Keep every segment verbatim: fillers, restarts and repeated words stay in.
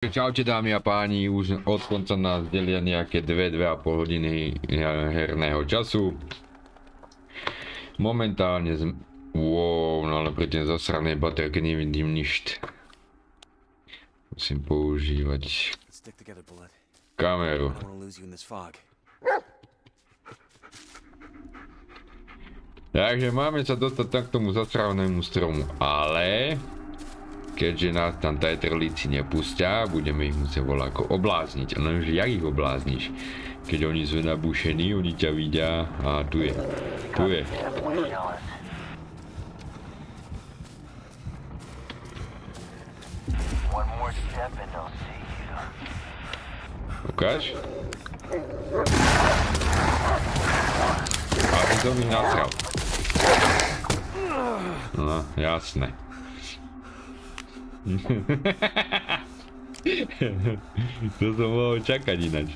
Čaute dámy a páni, už od konca nás delia nejaké dve až dve a pol hodiny herného času. Momentálne z... Wow, no ale pri tej zasranej baterke nevidím nič. Musím používať kameru. Takže máme sa dostať tak k tomu zasranému stromu, ale... Keďže nás tam tajtrlíci nepustia, budeme ich musieť voľako oblázniť. Ale lenže jak ich oblázniš? Keď oni sú nabúšení, oni ťa vidia. A tu je. Tu je. Ukáž? A ty to mi nasral. No, jasné. To som mohol čakať inač.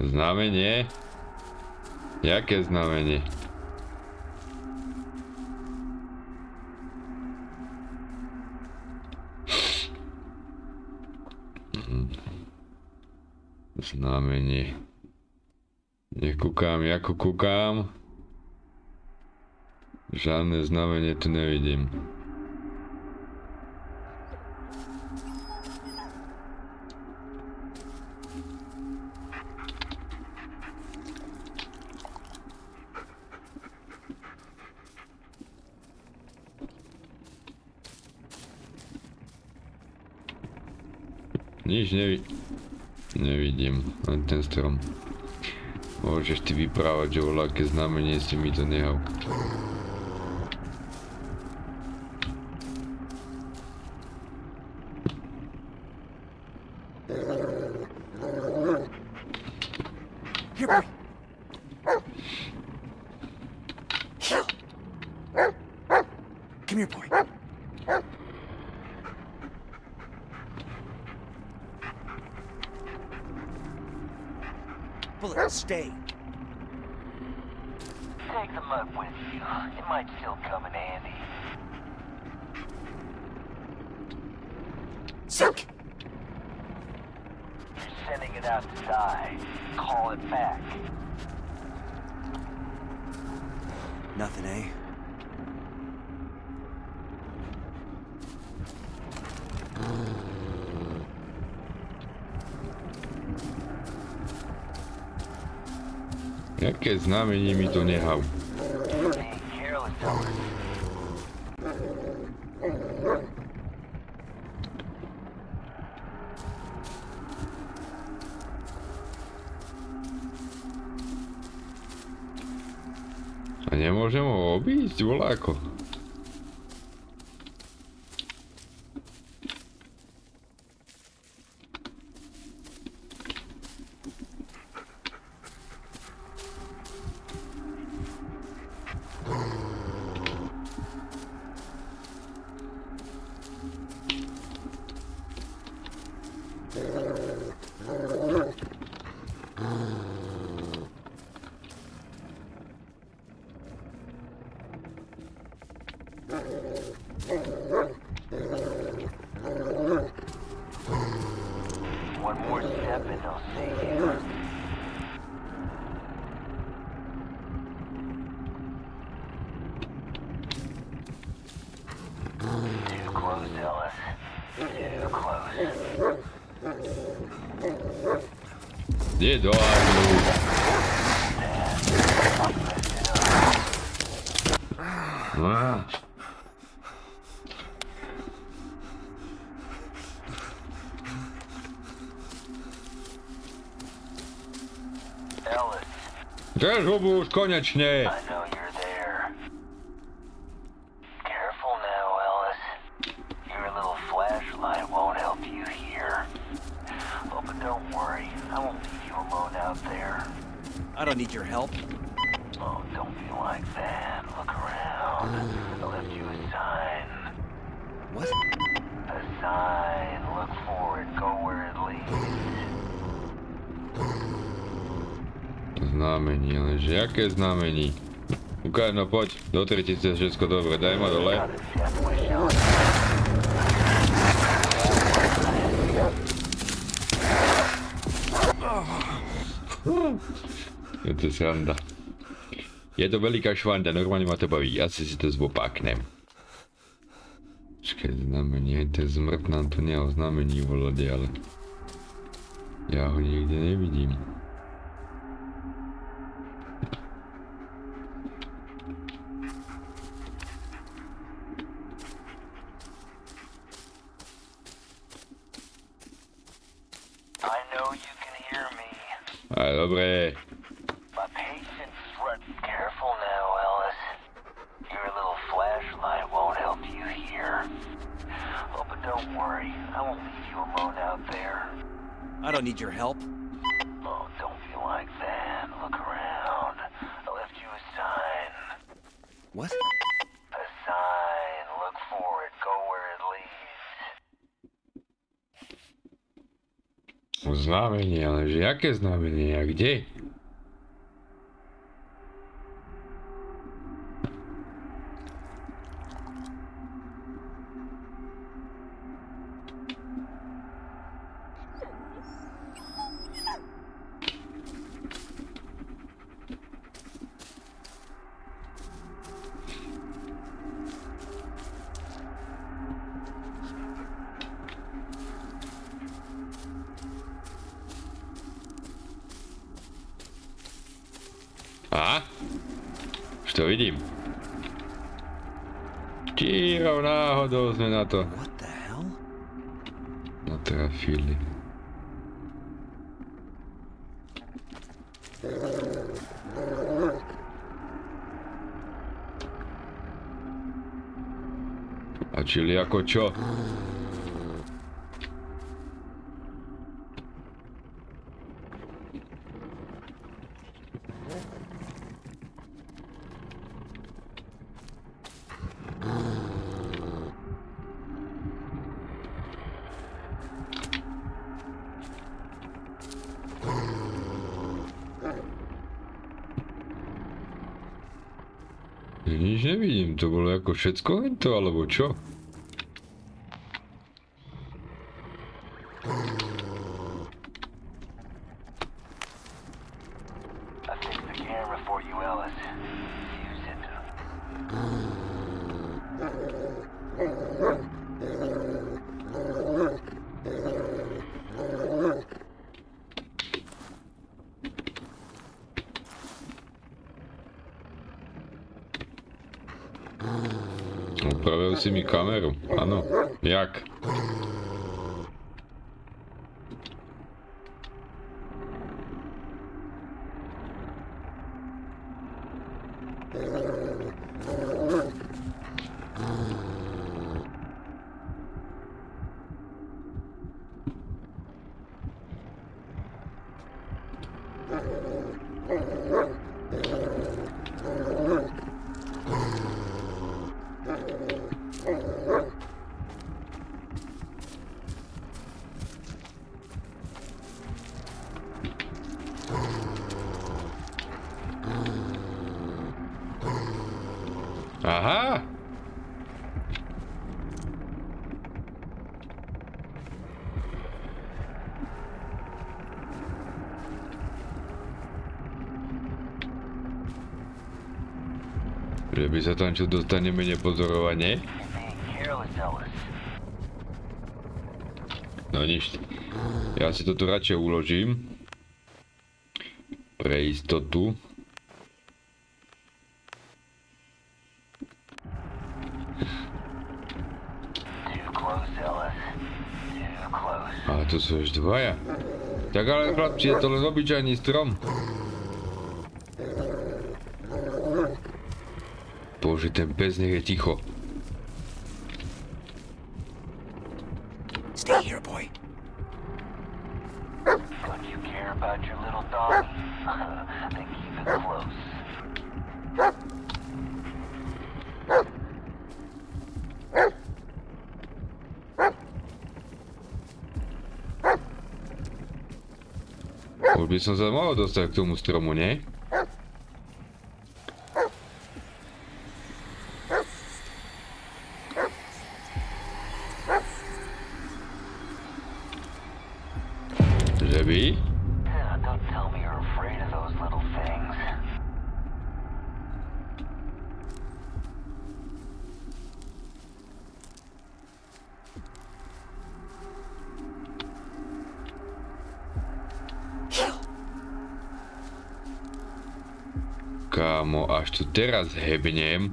Znamenie? Jaké znamenie? Znamenie. Nekúkam, ako kúkam. Žiadne znamenie tu nevidím. Nič nevi... nevidím, len ten strom. Môžeš ty vyprávať, že voľaké znamenie si mi to nehal. Stay. Take the mug with you. It might still come in handy. Sick. You're sending it out to die. Call it back. Nothing, eh? Jaké znamenie mi to nehal? A nemôžem ho obísť, voláko. Kde do áňu? Drž hubu už konečne! don't need your help. Oh, don't be like that. Look around. I left you a sign. What? A sign. Look for it. Go where it leads. Знамені, лише яке знамені. Укажено путь. Дотримайтеся всього добре. Даймо долай. To jest randa. Je to wielka szwanda, normalnie ma to bawi. Ja się to złopaknę. Czekaj, znamy nie, to jest zmrtna Antoniego, znamy nie Wolody, ale... Ja go nigdy nie widzimy. Ale dobre. I don't need your help. Oh, don't be like that. Look around. I left you a sign. What? A sign. Look for it. Go where it leads. Znamenie, ale że jakie znamenie? A gdzie? A? Što vidim? Čirov náhodou sme na to natrafili. A čili ako čo? Nic nie widzimy, to było jako wszystko to, albo co? Uprawiał si mi kamerę. Ano, jak? Aha! Żeby zatańczył, dostaniemy niepozorowanie. No nic. Ja się to tu raczej uložím. Pre istotu. A to są już dwoje. Tak, ale chlapcie, to obyczajny strom. Boże, ten pes niech jest cicho. Stay here, boy. When you care about your little doggies, then keep it close. By som za mało dostał k tomu stromu, nie? Żeby? Kamo, aż tu teraz hebniem,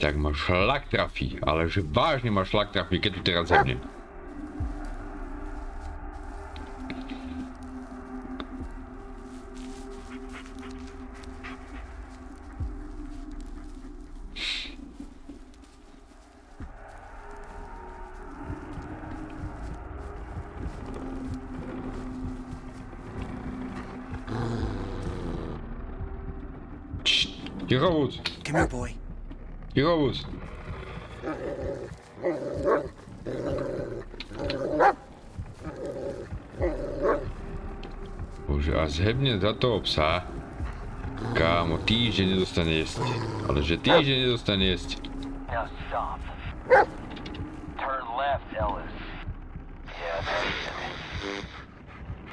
tak ma szlak trafi, ale że ważnie ma szlak trafi, kiedy teraz hebnie. Come here, boy. You're always. Boże, a zhebnie za to psa. Kamo, tydzień nie dostanie jeść. Ale że tydzień nie dostanie jeść. Now stop. Turn left, Ellis. Yeah, that's it.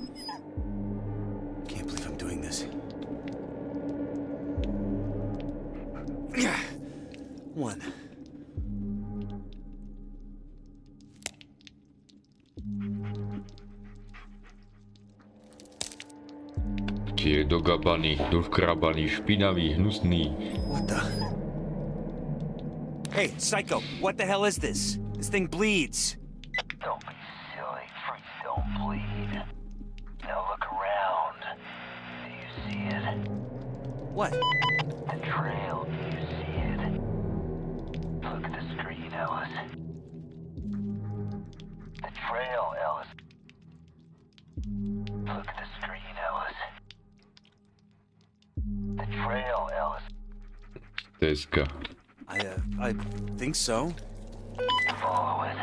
One. Je dogabaný, doškrabaný, špinavý, hnusný. What the? Hey, psycho, what the hell is this? This thing bleeds. Don't be silly, freak. Don't bleed. Now look around. Do you see it? What? The trail, do you see it? Look at the screen, Ellis. The trail, Ellis. Look at the screen, Ellis. The trail, Ellis. Let's go. I, uh, I think so. Follow it.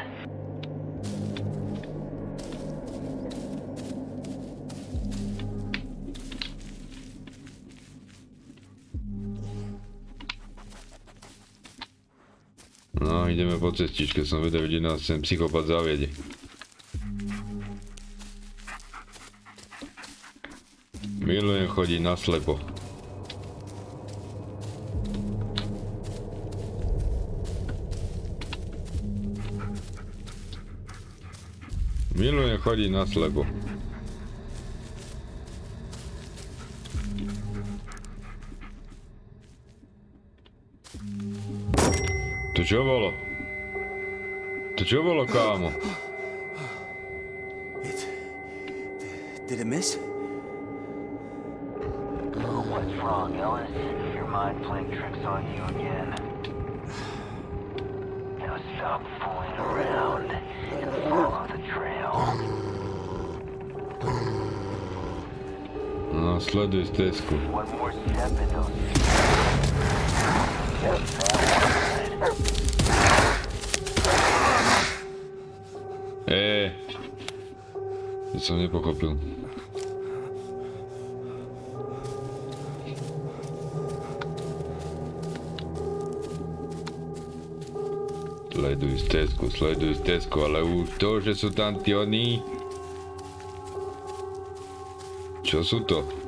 No, idziemy po cesticzkę, są wydawili nas, ten psychopat zawiedzi. Miluję chodzi na ślepo. Miluję chodzi na ślepo. To čo bolo? To čo bolo, kámo? It... Did it miss? Oh, what's wrong, Ellis? Your mind playing tricks on you again. Now stop fooling around and follow the trail. No, sleduj stezku. One more step and they'll see. Eee, nic sam nie pochopił. Slajduj stezku, slajduj stezku, ale už to, že sú tam tí oni. Čo sú to?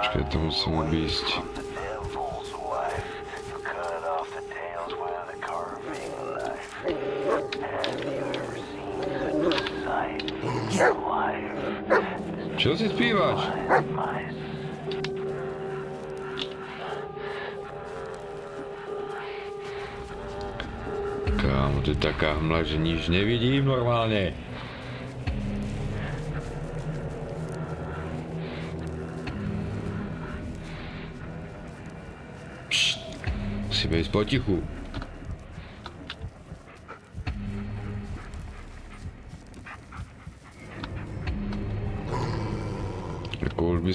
Czekaj, to muszę obejść. Co ty śpiewasz? Kamo, ty taka mla, że nic nie widzimy normalnie. Musimy iść po cichu. Jako už by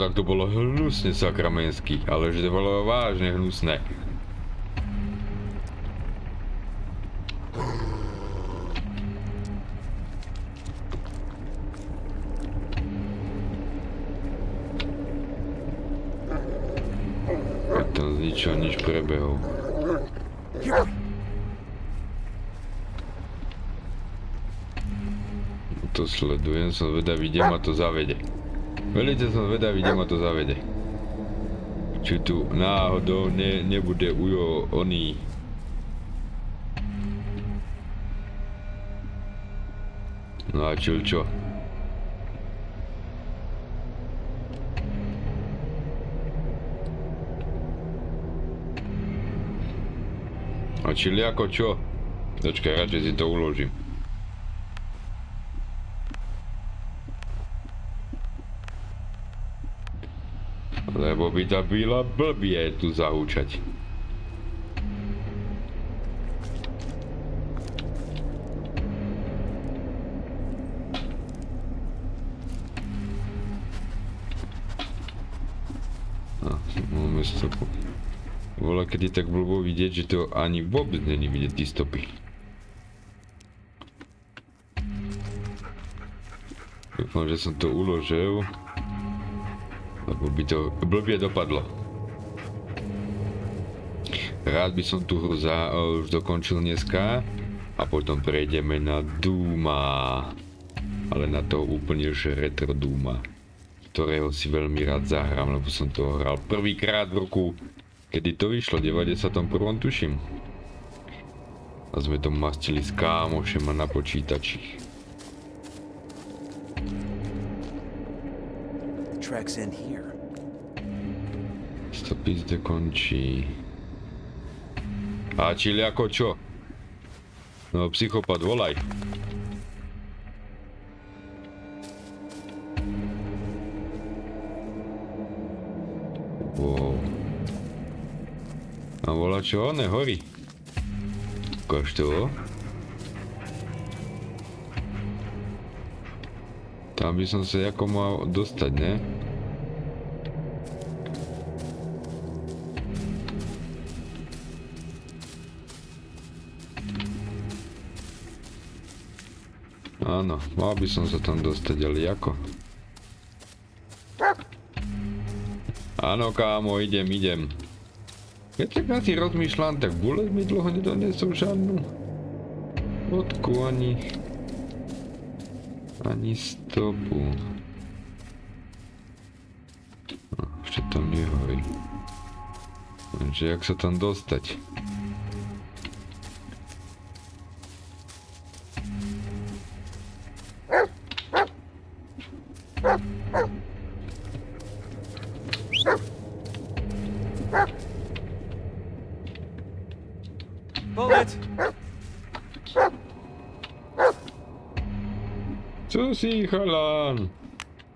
Tak to bolo hnusne, sakramensky, ale že to bolo vážne hnusné. Keď tam z ničoho nič prebehol. to sledujem, som zvedavý, kde ma to zavede. Velice som zvedavý, kde ma to zavede. Či tu náhodou ne, nebude ujo oný... No a čo, čo? A čili ako čo? Dočkaj, radšej si to uložím. Lebo by ta byla blbie tu zahúčať. Voľa, keď je tak blbo vidieť, že to ani vôbec není vidieť tí stopy. Dúfam, že som to uložil, lebo by to blbie dopadlo. Rád by som tu hru už dokončil dneska a potom prejdeme na Dooma, ale na to úplne už retro Dooma, ktorého si veľmi rád zahrám, lebo som to hral prvýkrát v roku, kedy to vyšlo, deväťdesiatom prvom tuším. A sme to mastili s kámošem a na počítači. Stopy zde končí. A čili ako čo? No psychopat, volaj. A volá čo? Ne, horí. Ukáž to. Tam by som sa ako mal dostať, ne? Áno, mal by som sa tam dostať, ale ako? Áno, kámo, idem, idem. Keď tak na tým rozmýšľam, tak bulet mi dlho nedonesol žiadnu vodku ani... ani stopu. No, ešte tam nehorí. Lenže jak sa tam dostať? See, Harlan.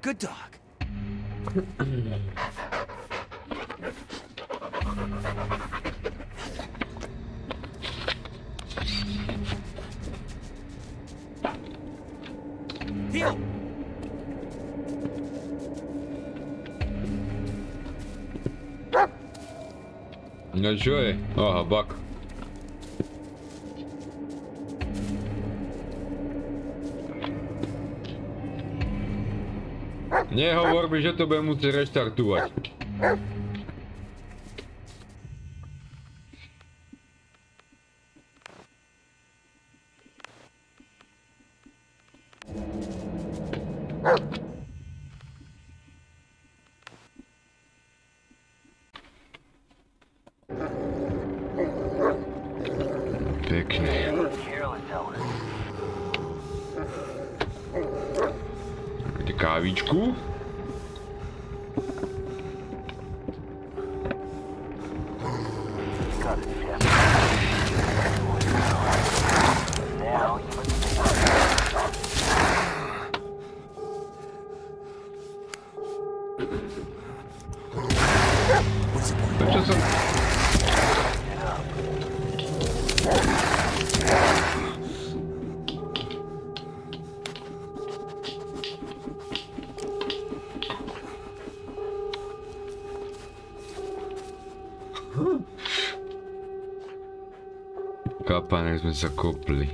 Good dog. Heel. No joy. Oh, a buck. Nehovor mi, že to budem musieť reštartovať. Kapánek sme sa kopli.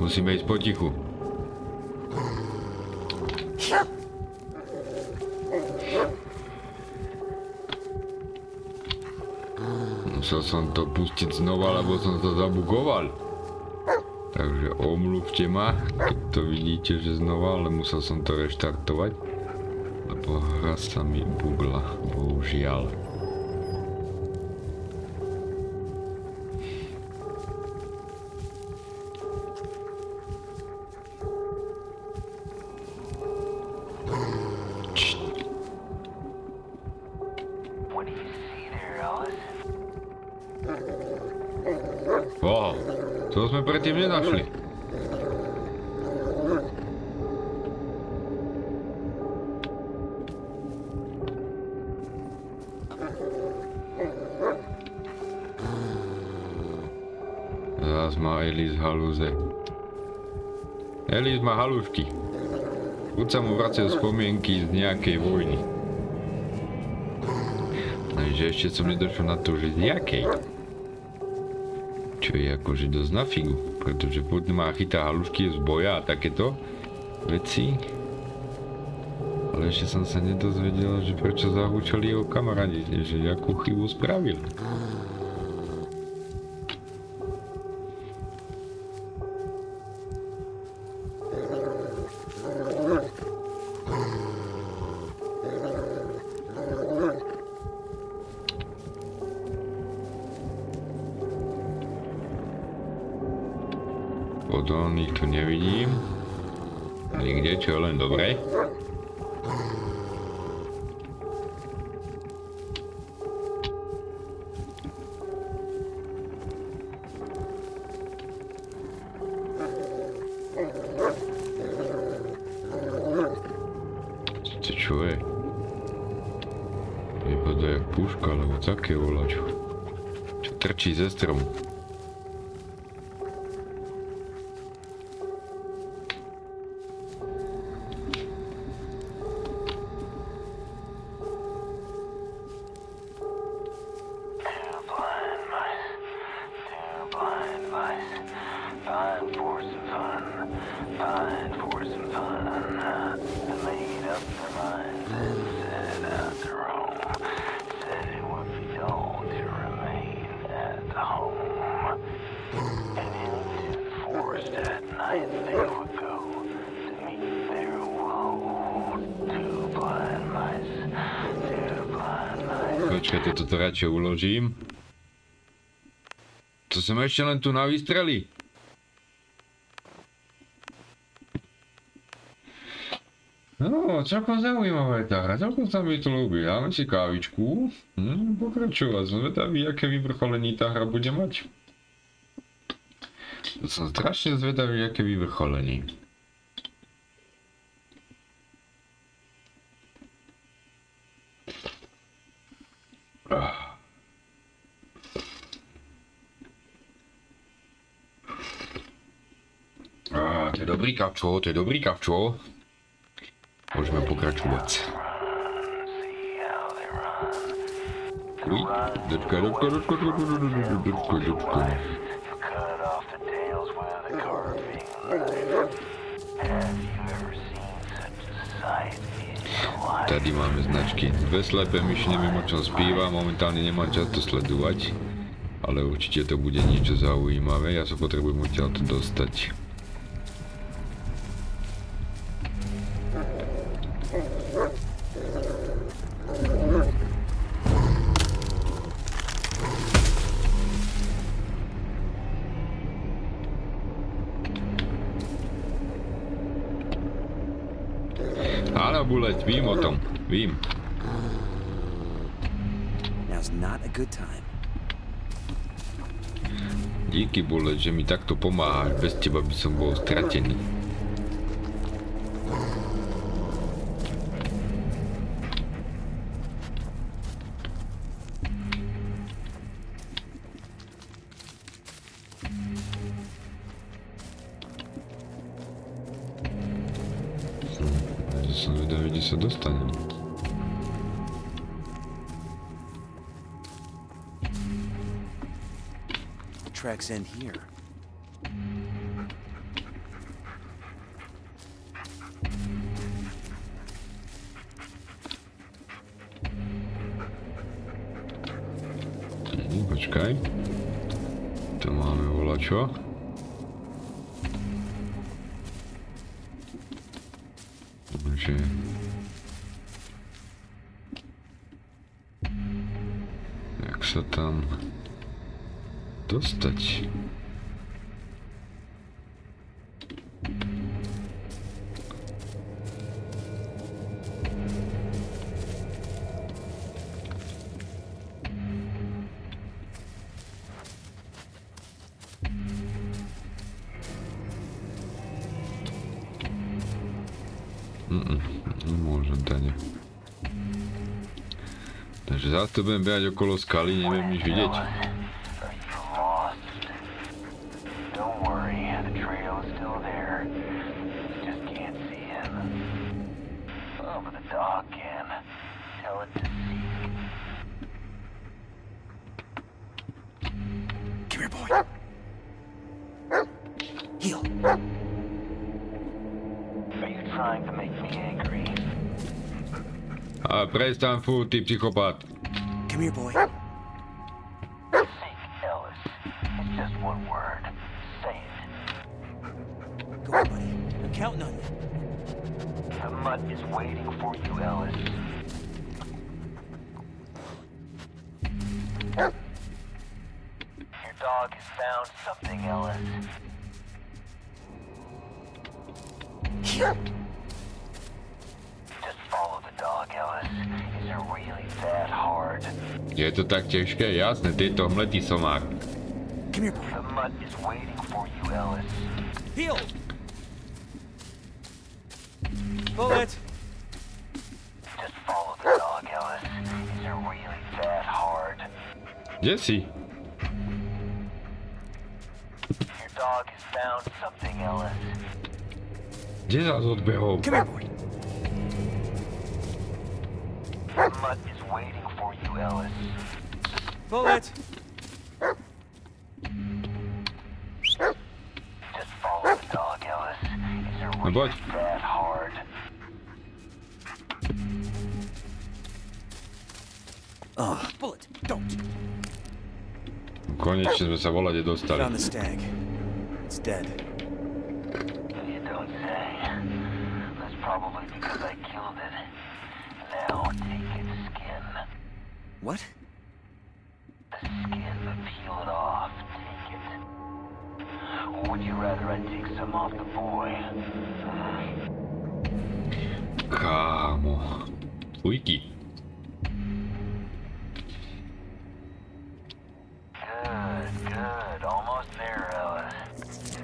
Musíme ísť potichu. Muszę są to puścić znowu, albo są to zabugował. Także omlówcie ma. To widzicie, że znowu, ale muszę są to restartować. Bo raz sami bugla, bohužel. Wow, co jsme předtím nenašli? Zas má Elis haluze. Elis má halušky. Buď se mu vrací vzpomínky z nějaké vojny. Takže ještě jsem nedošel na to, že z jaké. Čo je akože dosť na figu, pretože poďme má chytá halušky z boja a takéto veci. Ale ešte som sa nedozvedel, že prečo zahúčali jeho kamarádi, že jakú chybu spravil. Podolných tu nevidím. Nikde, čo len dobre. Sice čo je? Vypadá jak puška, alebo také voláč. Čo trčí ze stromu. Počkajte, toto radšej uložím. To som ešte len tu na výstreli. No, celkom zaujímavá je tá hra, celkom sa mi to ľúbi. Dáme si kávičku. Hm, pokračovať, som zvedavý, aké vyvrcholení tá hra bude mať. Som strašne zvedavý, aké vyvrcholení. Ah, to je dobrý kapčo, to je dobrý kapčo. Môžeme pokračovať. Uj, dočka, dočka, dočka, dočka, dočka, dočka, dočka. Tady máme značky. Dve slepé myši, neviem o čom spíva, momentálne nemám čas to sledovať. Ale určite to bude niečo zaujímavé, ja sa potrebujem odtiaľ to dostať. Áno, Buleť, vím o tom, vím. Díky, Buleť, že mi takto pomáhaš, bez teba by som bol stratený. Sa dostanem. Tracks end here. Poczekaj. To mamy ulocio. Gdzie? Jak się tam dostać? Zaraz to będę biegać okolo skali, nie będę nic widzieć. A przestań fu, ty psychopat. Come here, boy. Seek Ellis. It's just one word. Say it. Go on, buddy. I'm counting on you. The mutt is waiting for you, Ellis. Your dog has found something, Ellis. Here. Just follow the dog, Ellis. Is it really that hard? Je to tak těžké, jasné, ty tohletý somák. Jesse. Kde zas odběhol? Waiting for you, Ellis. Bullet. Just follow the dog, Ellis. It's a really bad hard. Ah, bullet. Don't. Konečně jsme se volali dostali. Found the stag. It's dead. You don't say. That's probably because I killed it. Now take its skin. What? The skin, peel it off, take it. Or would you rather I take some off the boy? Kamo. Wiki. Good, good. Almost there, Ellis.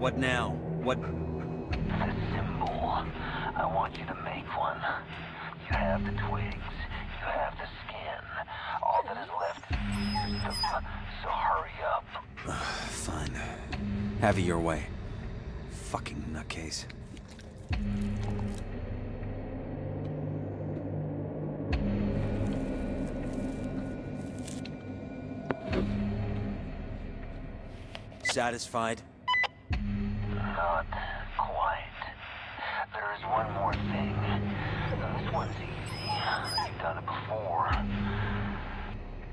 What now? What? The symbol. I want you to make one. You have the twigs, you have the skin. All that is left is to use them, so hurry up. Uh, fine. Have it your way. Fucking nutcase. Satisfied? Not quite. There is one more thing. This one's easy. I've done it before.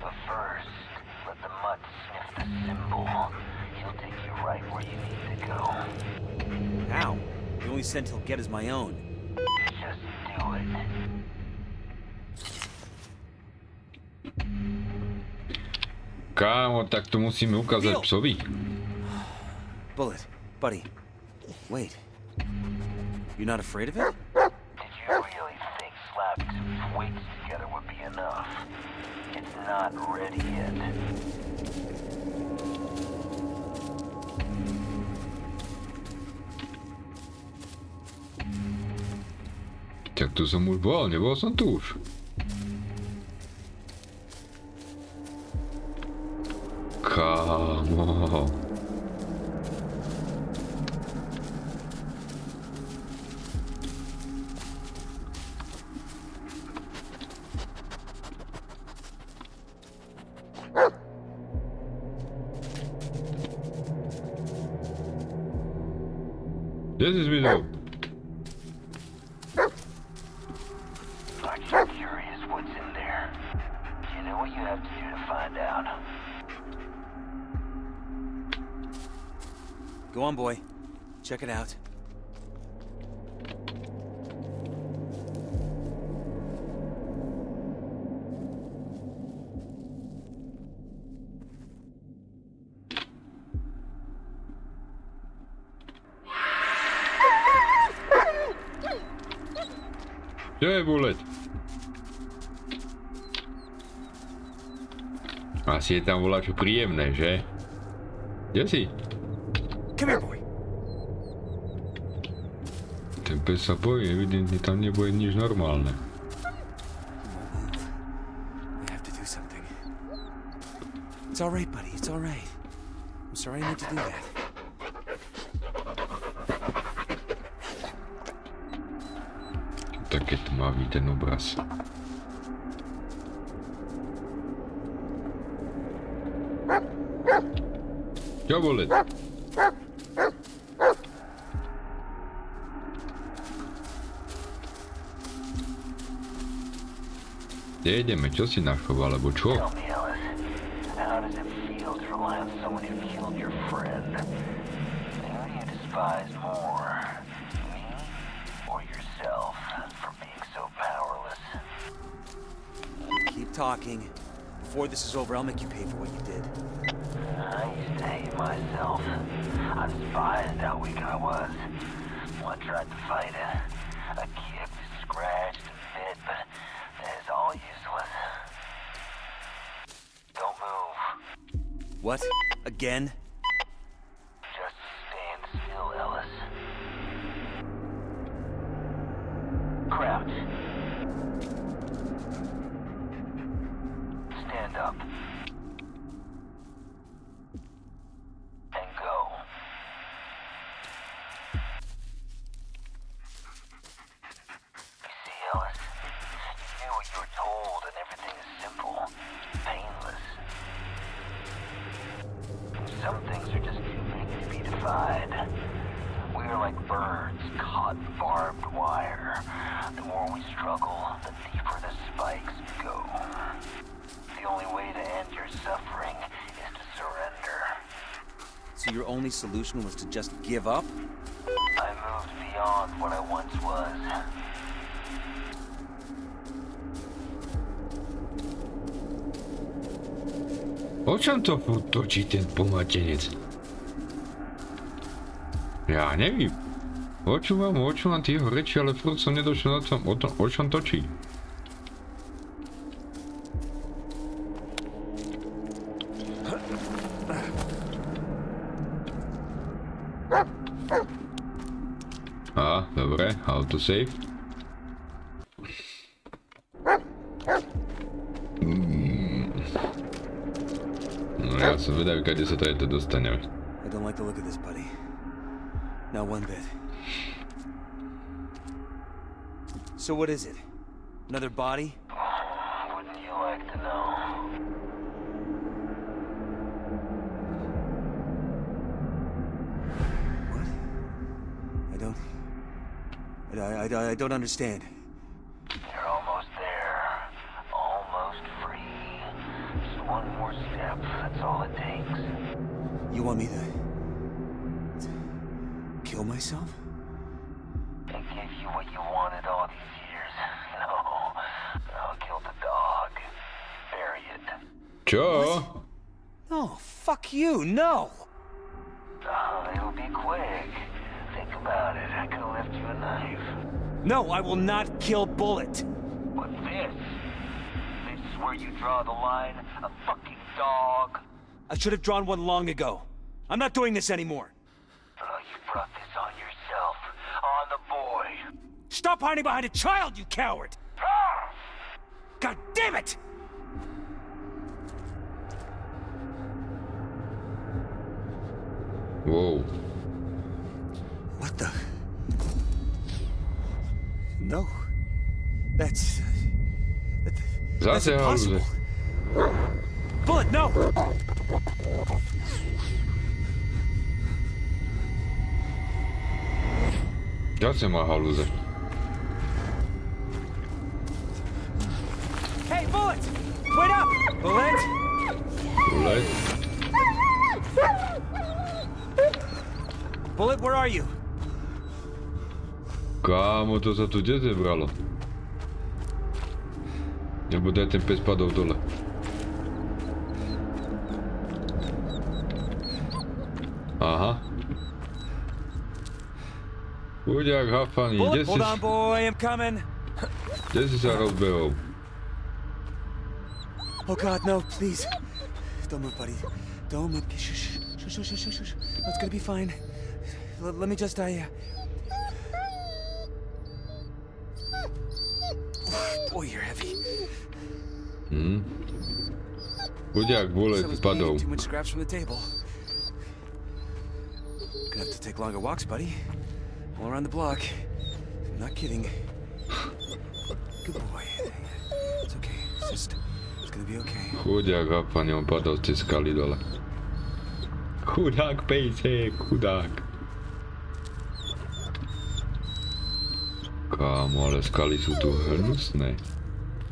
But first, let the mutt sniff the symbol. He'll take you right where you need to go. How? The only scent he'll get is my own. Just do it. Kámo, tak to musíme ukázat psovi. Bullet, buddy. Wait. You're not afraid of it? Did you really think slapping some twigs together would be enough? It's not ready yet. Tak tu jsem už byl, nebyl jsem tu už. Kámo. This is me though. Are you curious what's in there? what you have to do to find out. Go on, boy. Check it out. Gdzie bullet? Asi je tam voláčo príjemné, že? Kde si? Ten pes sa bojí, evidentne tam nebude nič normálne. Také tmavý ten obraz. Čo boli? Kde ideme? Čo si našol, alebo čo? Talking. Before this is over, I'll make you pay for what you did. I used to hate myself. I despised how weak I was. Well, I tried to fight it. I kicked, scratched, and bit, but that is all useless. Don't move. What? Again? Just stand still, Ellis. Crouch. Up and go. You see, Ellis, you do what you were told, and everything is simple, painless. Some things are just too big to be defied. We are like birds caught in barbed wire. The more we struggle, the deeper the spikes go. The only way to end your suffering is to surrender. So your only solution was to just give up? I moved beyond what I once was. O čem to točí ten pomatenec? Ja nevím. Počúvam, počúvam tieho reči, ale furt som nedošiel na tom, o, tom, o čom točí. A, dobre, autosave. Mm. No ja som vedavý, kde sa tady to dostaneme. I don't like the look of this, buddy. Not one bit. So what is it? Another body? Wouldn't you like to know? What? I don't... I, I, I don't understand. You're almost there. Almost free. Just one more step. That's all it takes. You want me to... kill myself? I gave you what you wanted all these years. No, I'll kill the dog. Bury it. Joe? No, fuck you, no! Oh, it'll be quick. Think about it. I could've left you a knife. No, I will not kill Bullet. But this? This is where you draw the line. A fucking dog. I should have drawn one long ago. I'm not doing this anymore. Stop hiding behind a child, you coward! God damn it! Whoa. What the? No. That's... That, that's impossible. Bullet, no! That's in my hallucination. Hey, Bullet! Wait up! Where are you? Kamo, to za tu dziecko brało? Nie będę ten pies padał w dole. Aha. Udziak, hafani, gdzie się... Gdzie się zaraz było? Oh God, no, please. Don't move, buddy. Don't move. Shh, shh, shh, shh, shh, shh. It's gonna be fine. L let me just, I... Uh... Boy, you're heavy. Hmm? Udziak, bullet spadł. Too much scraps from the table. Gonna have to take longer walks, buddy. All around the block. I'm not kidding. Good boy. It's okay. It's just... Chudiak, a panią padał z tej skali dole. Chudak, pejsek, chudak. Kamo, ale skali są tu hnusne.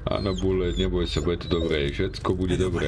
A no bóle, nie boj się, będzie dobre, wszystko będzie dobre.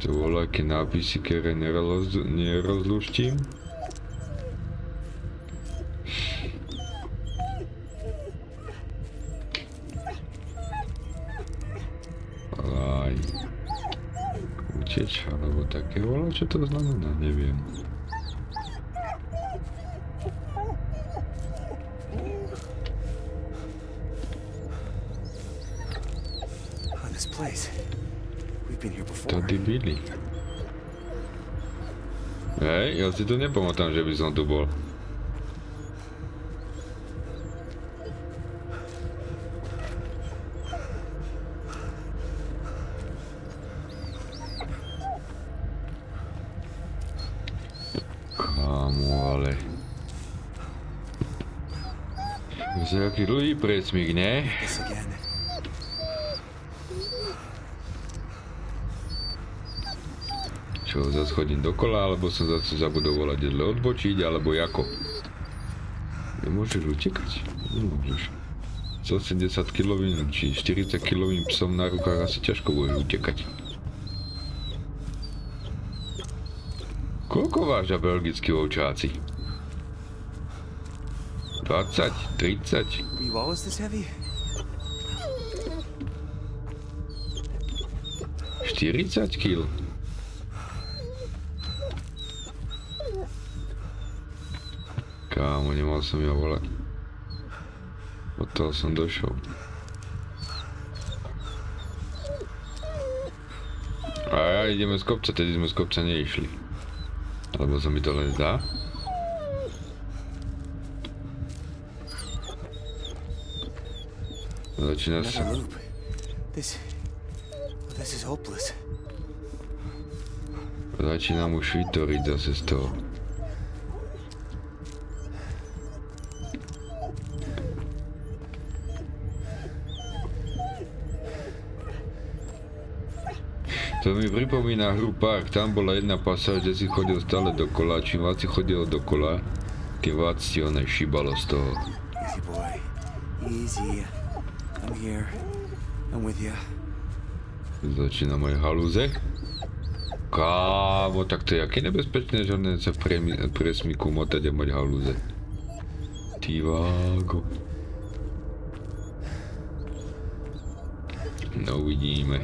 To było takie napisy, które nie rozluźci. Uciec, albo takie, ale czy to znamiona, nie wiem. To debili. Ej, ja ci tu nie pamiętam, żeby są tu bol. Jaki ludzi presmig, nie? Čo, zase chodím dokola, alebo som zase zabudol volať, kde odbočiť, alebo jako? Nemôžeš utekať? Nemôžeš. S osemdesiatkilovým či štyridsaťkilovým psom na rukách asi ťažko budeš utekať. Koľko vážia belgickí ovčáci? dvadsať, tridsať. štyridsať kíl. Kámo, nemal som ja volať. Od toho som došiel. A ja ideme z kopca, tedy sme z kopca neišli. Alebo sa mi to len zdá. Zaczyna się. Zaczynam już witorić zase z toho. To mi przypomina hru Park. Tam była jedna pasáž, gdzie si chodził stale dokola. Čím víc si chodził dokola, tím víc si ono šíbalo z toho. I'm here. I'm with you. Zaczyna moje haluzek. Kamo, tak to jakie niebezpieczne, że one za presmiku motadzie moje haluzek. Tivago. No uvidíme.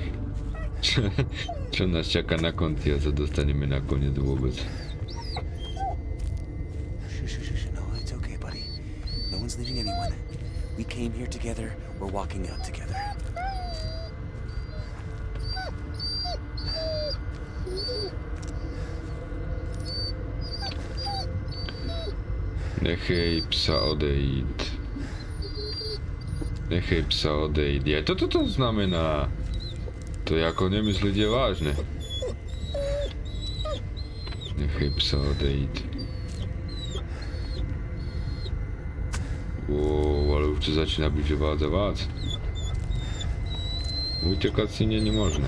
Co nas czeka na konci, a co dostaniemy na koniec wobec. No, it's okay, buddy. No one's leaving anyone. We came here together. We're walking out together. Nechej psa odejít. Nechej psa odejít. Je to to to znamená. To jako nemyslíte vážně. the hips are dead. Wow, ale już zaczyna być bardzo wad. Uciekać się nie, nie można.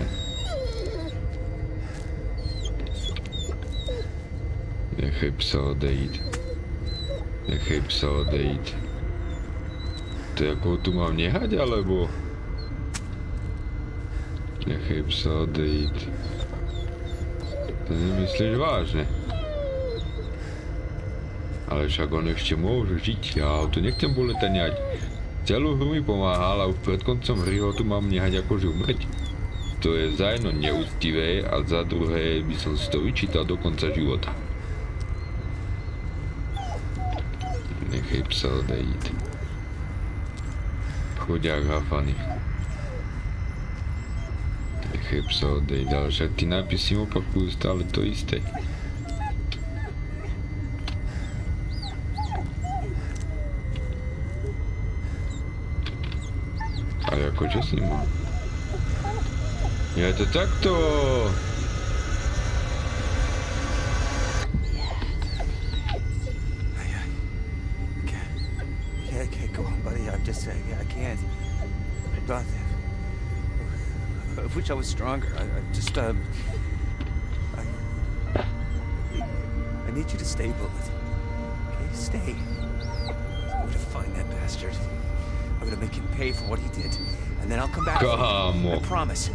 The hips are dead. The hips are dead. To jaką tu mam jechać, albo? The hips are dead. To nie myślisz ważne. Ale šagony ještě můžu žít, já to nechcem poletaniať. Celou hru mi pomáhal a už před koncem hry ho tu mám nechat jako žumrť. To je za jedno neúctivé a za druhé by som si to vyčítal do konca života. Nechej psa odejít. Chodák hafany. Nechej psa odejít, ale však ty nápisy opakují stále to isté. Jako čo s ním mám? Je to takto! I'm gonna make him pay for what he did, and then I'll come back. I promise.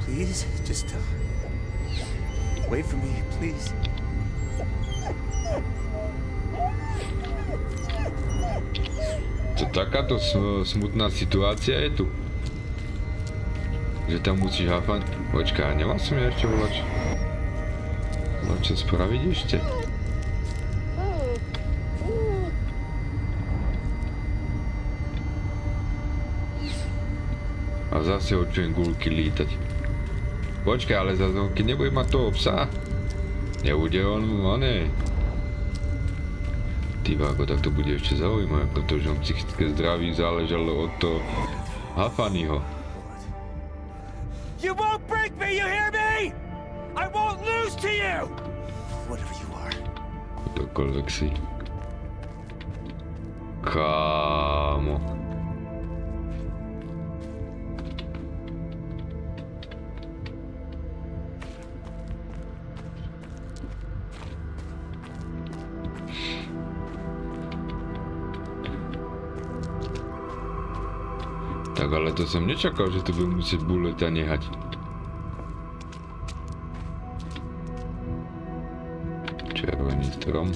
Please, just uh, wait for me, please. To taka to smutna sytuacja je tu, że tam musisz hafać. Oczka, nie ma co mnie jeszcze wolać. No co sprawić jeszcze? A zase očím gulky lítať. Počkaj, ale za zvonky nebude mať toho psa. Nebude on, oné. Ty báko, tak to bude ešte zaujímavé, pretože on psychické zdraví záležalo od toho Hafanyho. You won't break me, you hear me? I won't lose to you. Whatever you are. Kdokoľvek si. Kámo. Ale to som nečakal, že to budem musieť buleta nehať. Červený strom.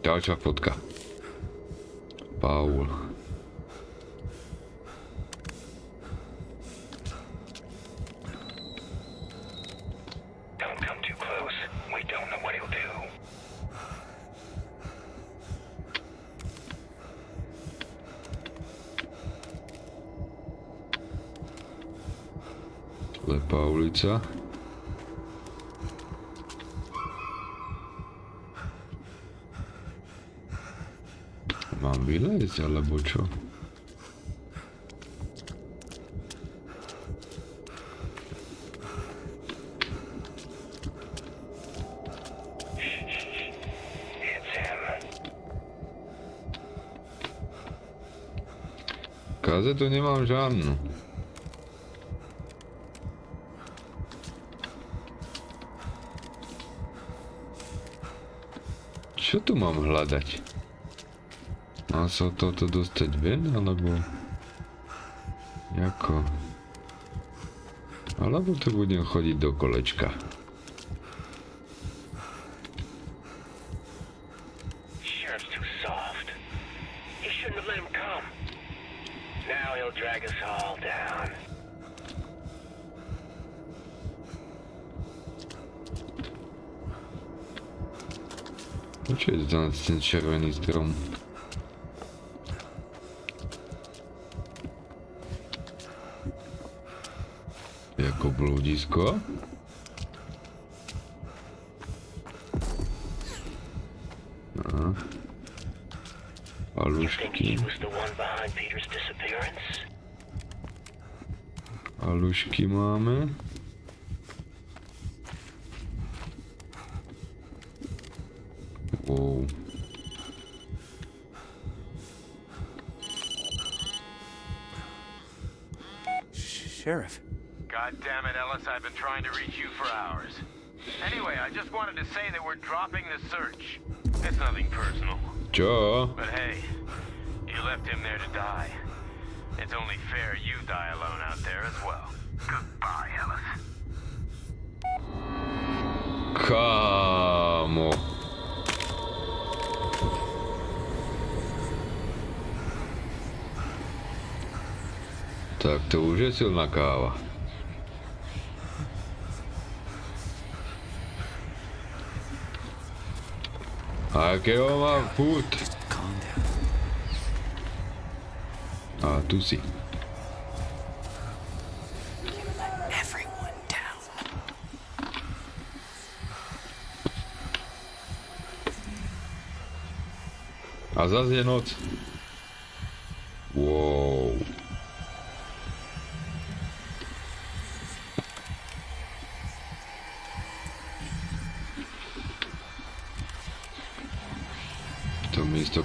Dalšia fotka. Paul. Don't come too close. We don't know what he'll do. Lepá ulica. Vylez, alebo čo? Kazetu nemám žádnu. Čo tu mám hľadať? Mám sa toto dostať ven, alebo... Jako... Alebo tu budem chodiť do kolečka. No co jest dla nas ten czerwony zdrom? Jako bludisko? A. Aluśki. Aluśki mamy. Wow. Sheriff. God damn it, Ellis, I've been trying to reach you for hours. Anyway, I just wanted to say that we're dropping the search. It's nothing personal. Joe. But hey, you left him there to die. It's only fair you die alone out there as well. Goodbye, Ellis. Come on. Tak, to już jest silna kawa. A jakiego ma put? A, tu si. A zas je noc. Wow. Místo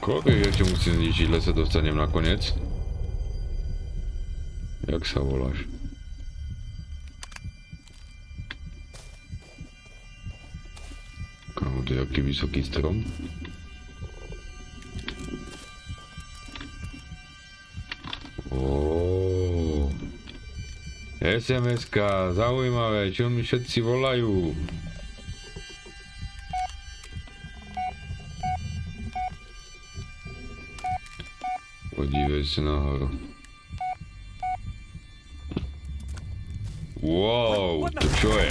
Kogo jeszcze musimy zniszczyć, ile se dostaniemy na koniec? Jak się wolasz? Komu to jaki wysoki strom? Oooo. es em es ka, zaujímavé, čo mi všetci volajú. Podívej se nahoru. Wow, to čo je?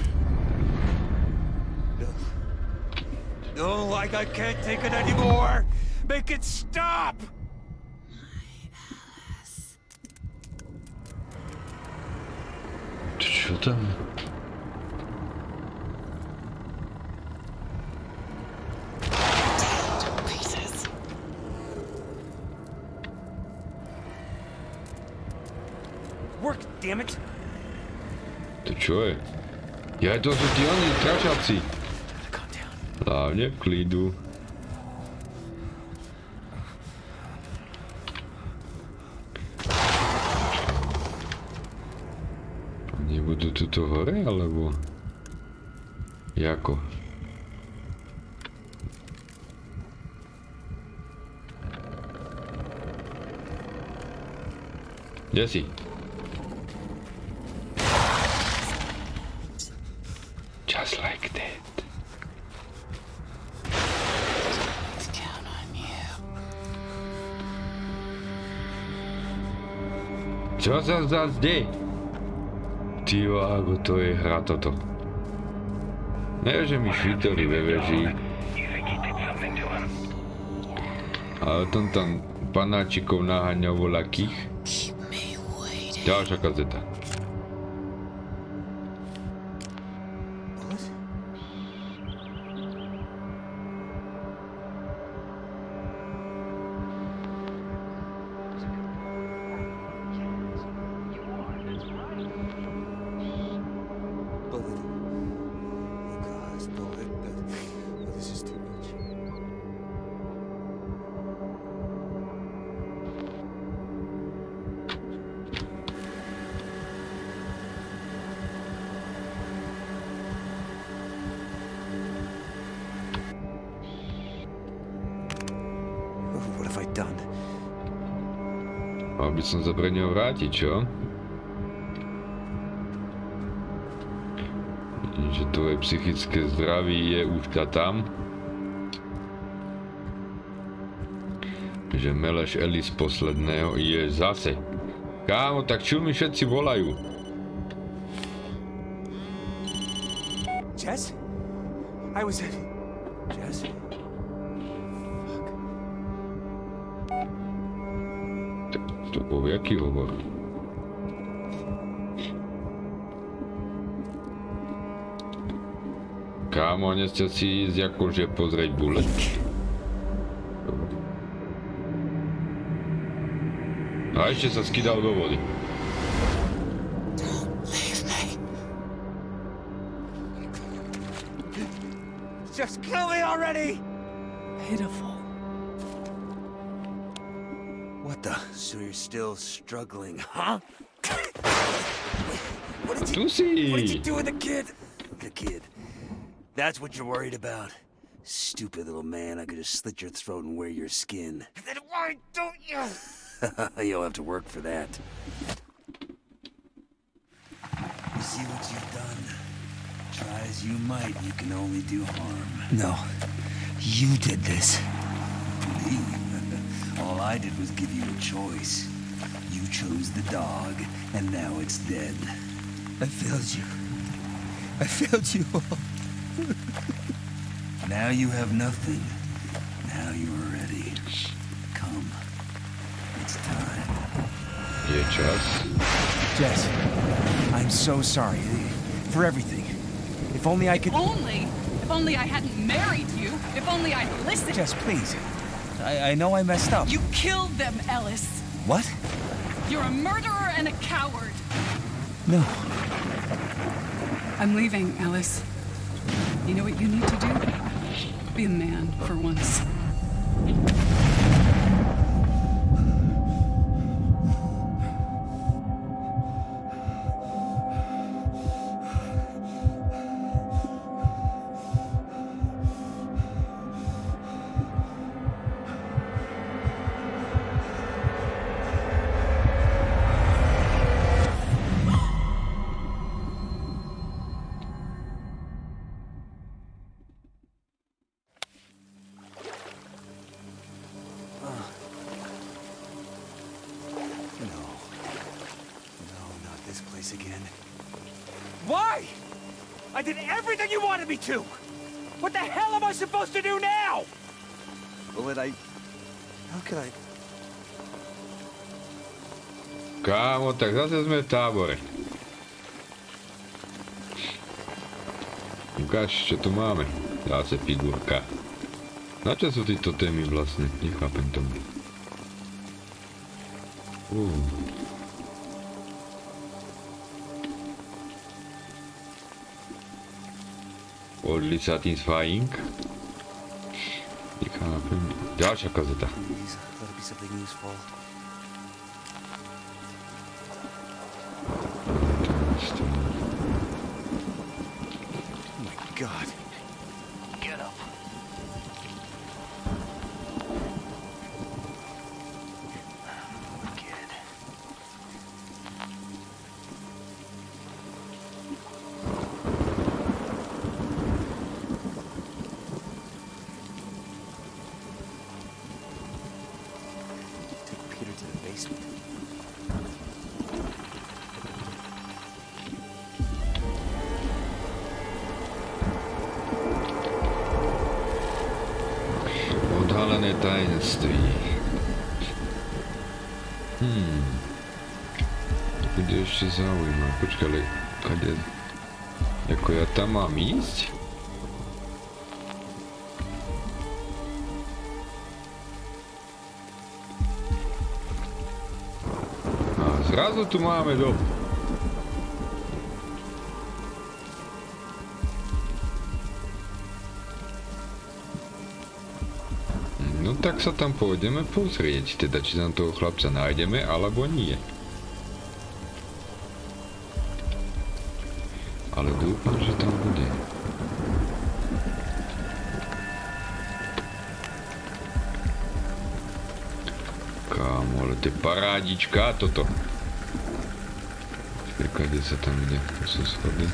No, like I can't take it anymore. Make it stop. To čo tam? Damn it. To čo je? Ja, to sú tí oni tračáci. Hlavne v klidu. Oni budú tuto hore, alebo? Jako? Kde si? Co se zase děje? Ty vágo, to je hra toto. Ne, že mi švítali ve veži. Ale tam tam panáčikov naháňal volakých. Ďalšia kazeta. Obiecam zabraniować i co? Že tvoje psychické zdraví je úžka tam, že Meleš Elis posledného je zase. Kámo, tak čo mi všetci volajú? Jess? I was at... Jess? Fuck. Tak to povie, aký hovor? Kámo, nechcel si ísť akože pozrieť bullet. A ešte sa skydal do vody. Just kill me already! Pitiful. What the? So you're still struggling, huh? What did you, what did you do with the kid? The kid. That's what you're worried about. Stupid little man, I could just slit your throat and wear your skin. Then why don't you? You'll have to work for that. You see what you've done? Try as you might, you can only do harm. No. You did this. Me? All I did was give you a choice. You chose the dog, and now it's dead. I failed you. I failed you all. Now you have nothing. Now you're ready. Come. It's time. Yeah, Jess. Jess, I'm so sorry for everything. If only I could. Only? If only I hadn't married you. If only I listened. Jess, please. I, I know I messed up. You killed them, Ellis. What? You're a murderer and a coward. No. I'm leaving, Ellis. You know what you need to do? Be a man for once. To. What the hell am I supposed to do now? Bullet, I... How could I... Kámo, tak zase sme v tábore. Ukáž, čo tu máme. Zase figurka. Na čo sú títo témy vlastne? Nechápem tomu. Uh. Oddli sa tým svojím. Nechápem. Ďalšia kazeta. Oh my God. Get up. Hmm. Kde ešte zaujímavé? Počkali, kde? Jako ja tam mám ísť? A zrazu tu máme dom. Tak sa tam pôjdeme pozrieť, teda či tam toho chlapca nájdeme, alebo nie. Ale dúfam, že tam bude. Kámo, ale ты, парадичка, то-то. Теперь кадится там где кусок воды.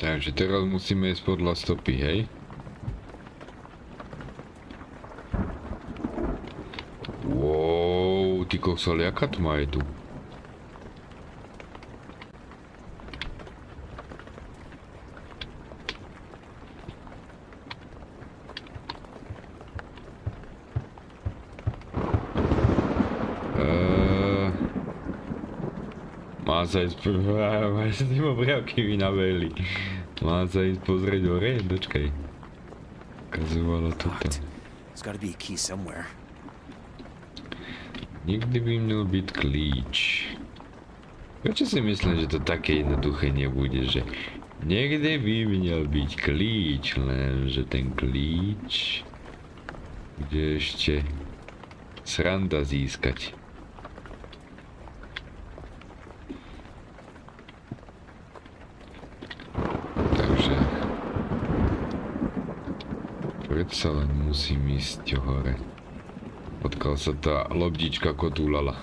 Takže teraz musíme ísť podľa stopy, hej? Wow, ty kokso, jaká tma je tu? Mám sa ísť pozrieť, máš sa tým obrávky vynabeli. Mám sa ísť pozrieť hore, dočkaj. Ukazovala toto. Nikdy by měl být klíč. Proč si myslím, že to také jednoduché nebude, že někdy by měl být klíč, lenže ten klíč bude ještě sranda získať. Predsa len musím ísť hore. Odkiaľ sa tá lobdička kotúlala.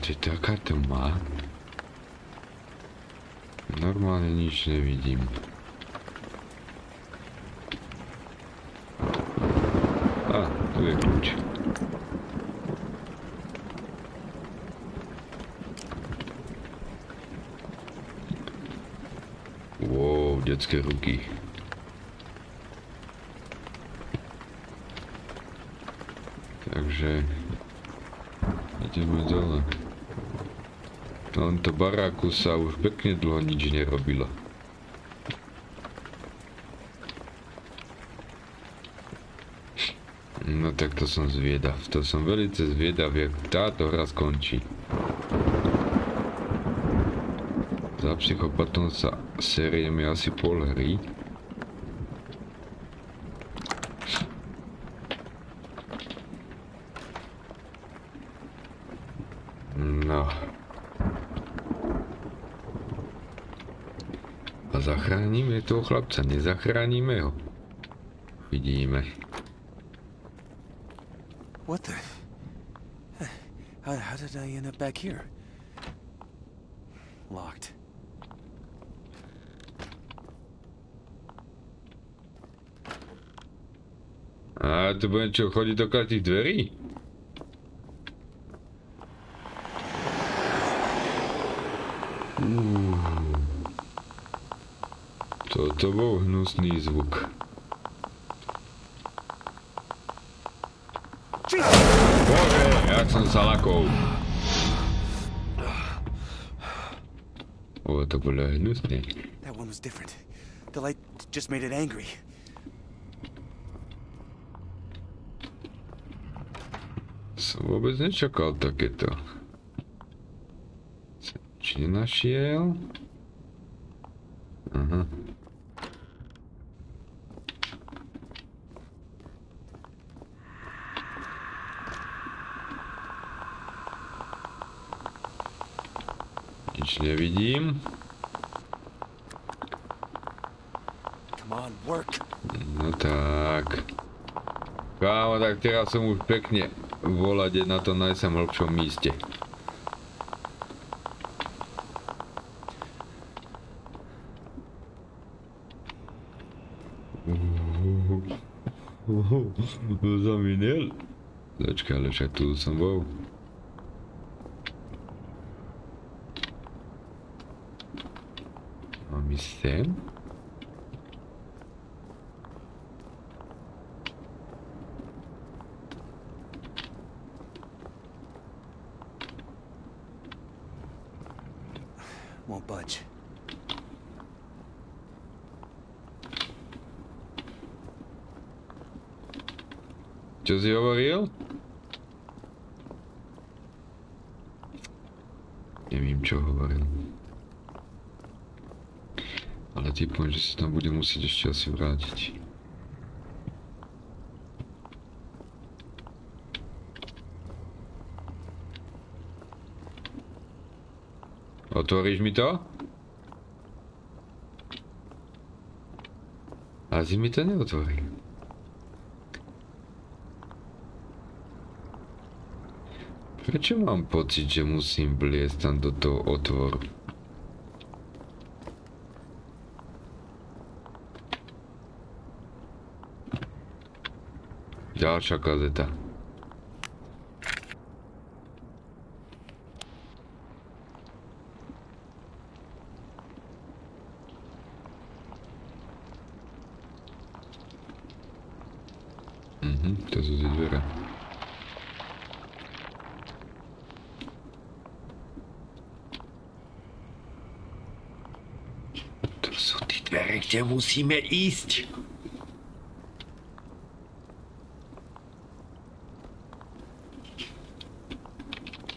Čiže taká to má? Normálne nič nevidím. Ключ. Воу, детские руки. Также идем дальше. Там то бараку са уж пекне долго ничего не робила. No tak to som zvědav, to som velice zvědav, jak táto hra skončí. Za psychopatom sa série mi asi pol hry. No. A zachránime toho chlapca, nezachránime ho. Vidíme. What the? How, how did I end up back here? Locked. A to budem čo, chodiť do každých dverí? Uuu. Toto bol hnusný zvuk. Jak som sa lakol. O, to bolo hnusné. That one was different. The light just made it angry. Som vôbec nečakal takéto. Som nič nenašiel. Aha. Nevidím. No tak. Kámo, tak teraz som už pekne volať na tom najsamhlbšom míste. To som minel. Začkaj, ale však tu som bol. お店。Won't budge. Josie over here? Nie wiem, co говорил. Ale typu, że się tam będzie musieć jeszcze raz wrócić. Otworzysz mi to? A ty mi to nie otworzył. Dlaczego mam pocit, że musím wlieźć tam do toho otworu? Dalsza gazeta. Mhm, to są te drzwi. To są te drzwi, gdzie musimy iść.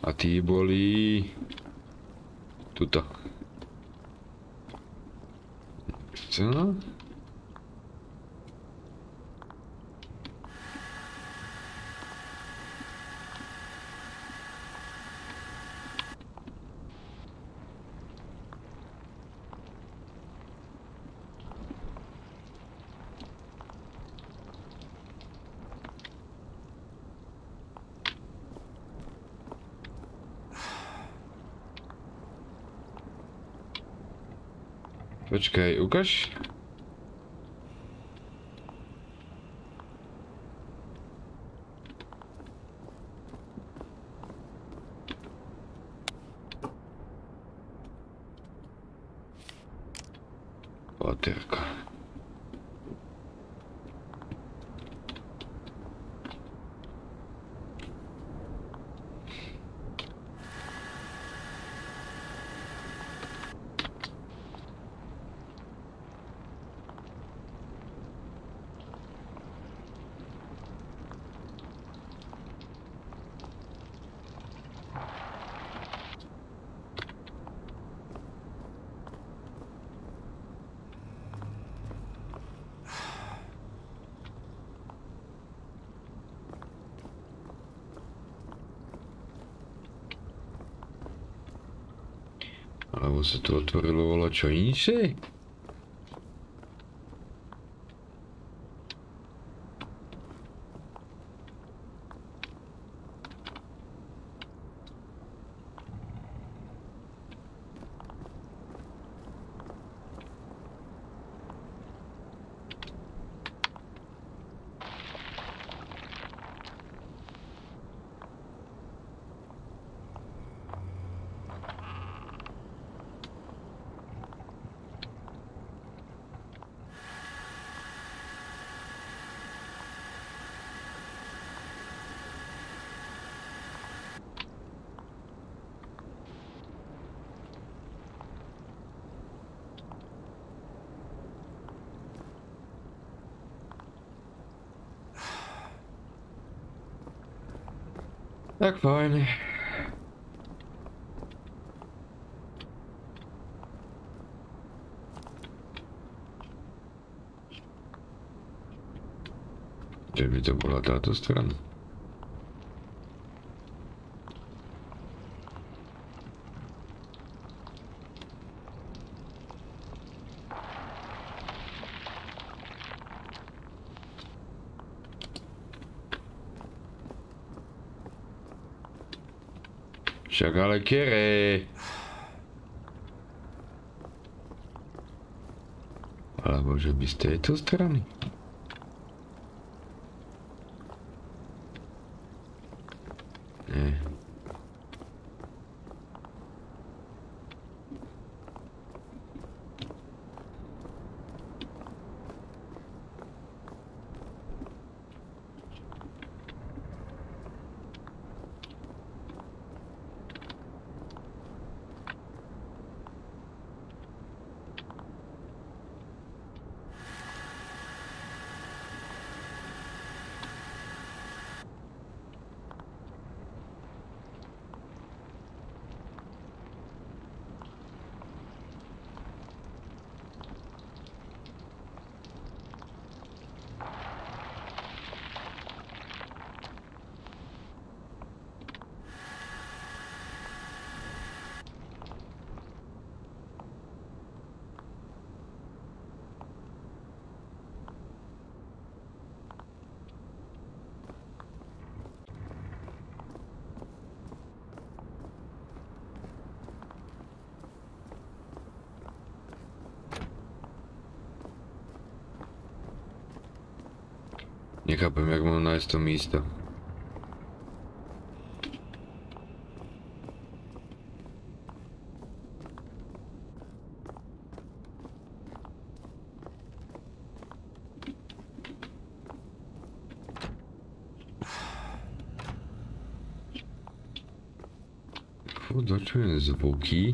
A ty boli... Tuto. Co? Poczekaj, ukaż. Potyrka. Alebo sa tu otvorilo voľa čo inšie? Tak fajnie. Gdzie by to była ta strona? Szagale kiery! Ale może by z tej tu strony? Nie. chápem, jak mám nájsť to místo. Fú, dočujem zvuky.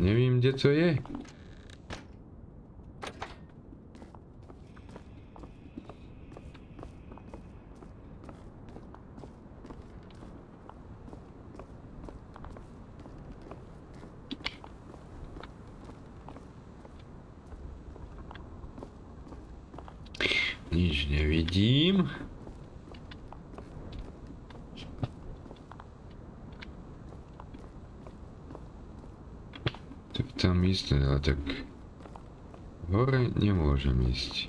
Nevím, kde to je. Nič nevidím. Tam ísť, ale tak hore nemôžem ísť.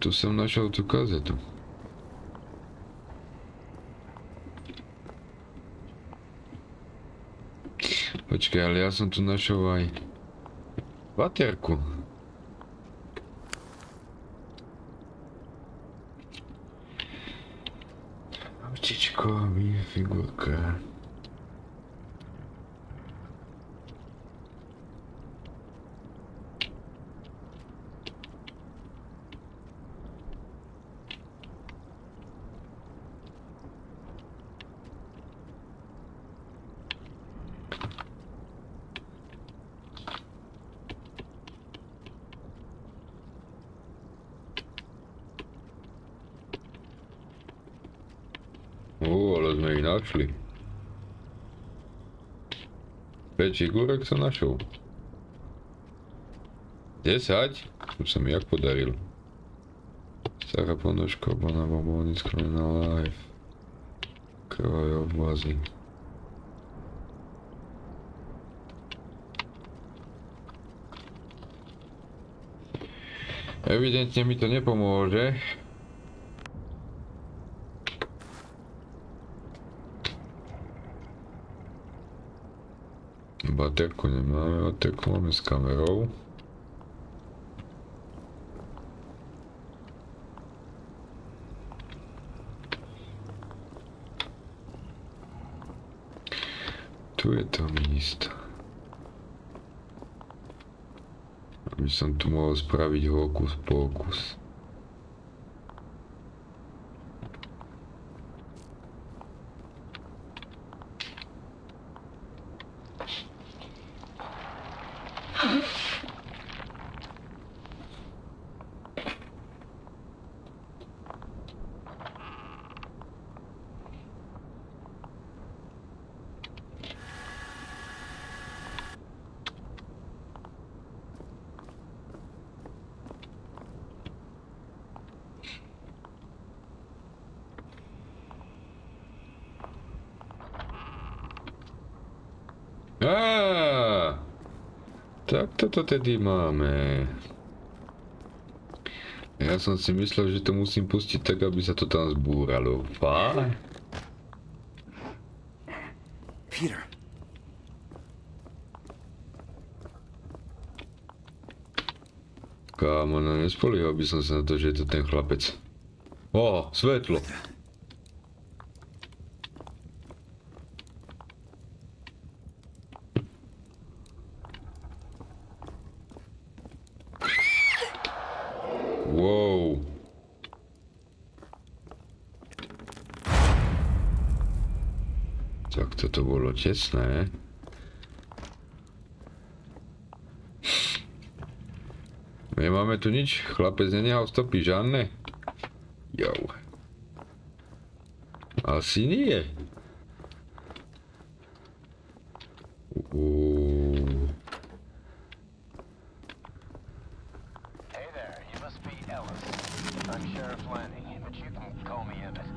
Tu som našiel tú kazetu. Počkaj, ale ja som tu našiel aj baterku. Minha figurka. Našli. päť figurek som našiel. desať? Už sa mi jak podaril. Stará ponožka, obana, bombónická, na live. Krvavé obvazy. Evidentne mi to nepomôže. Baterku nemáme, baterku máme s kamerou. Tu je to místo. Aby som tu mohol spraviť hokus pokus. Áááá, tak toto tedy máme. Ja som si myslel, že to musím pustiť tak, aby sa to tam zbúralo. Fále? Peter. Kámo, no nespoliehal by som sa na to, že je to ten chlapec. Ó, svetlo. Wow. Tak toto bolo tesné. Nemáme tu nič? Chlapec nenehal stopy žiadne? Jau. Asi nie. Uuu. I'm Sheriff Lanning, but you can call me Emmett.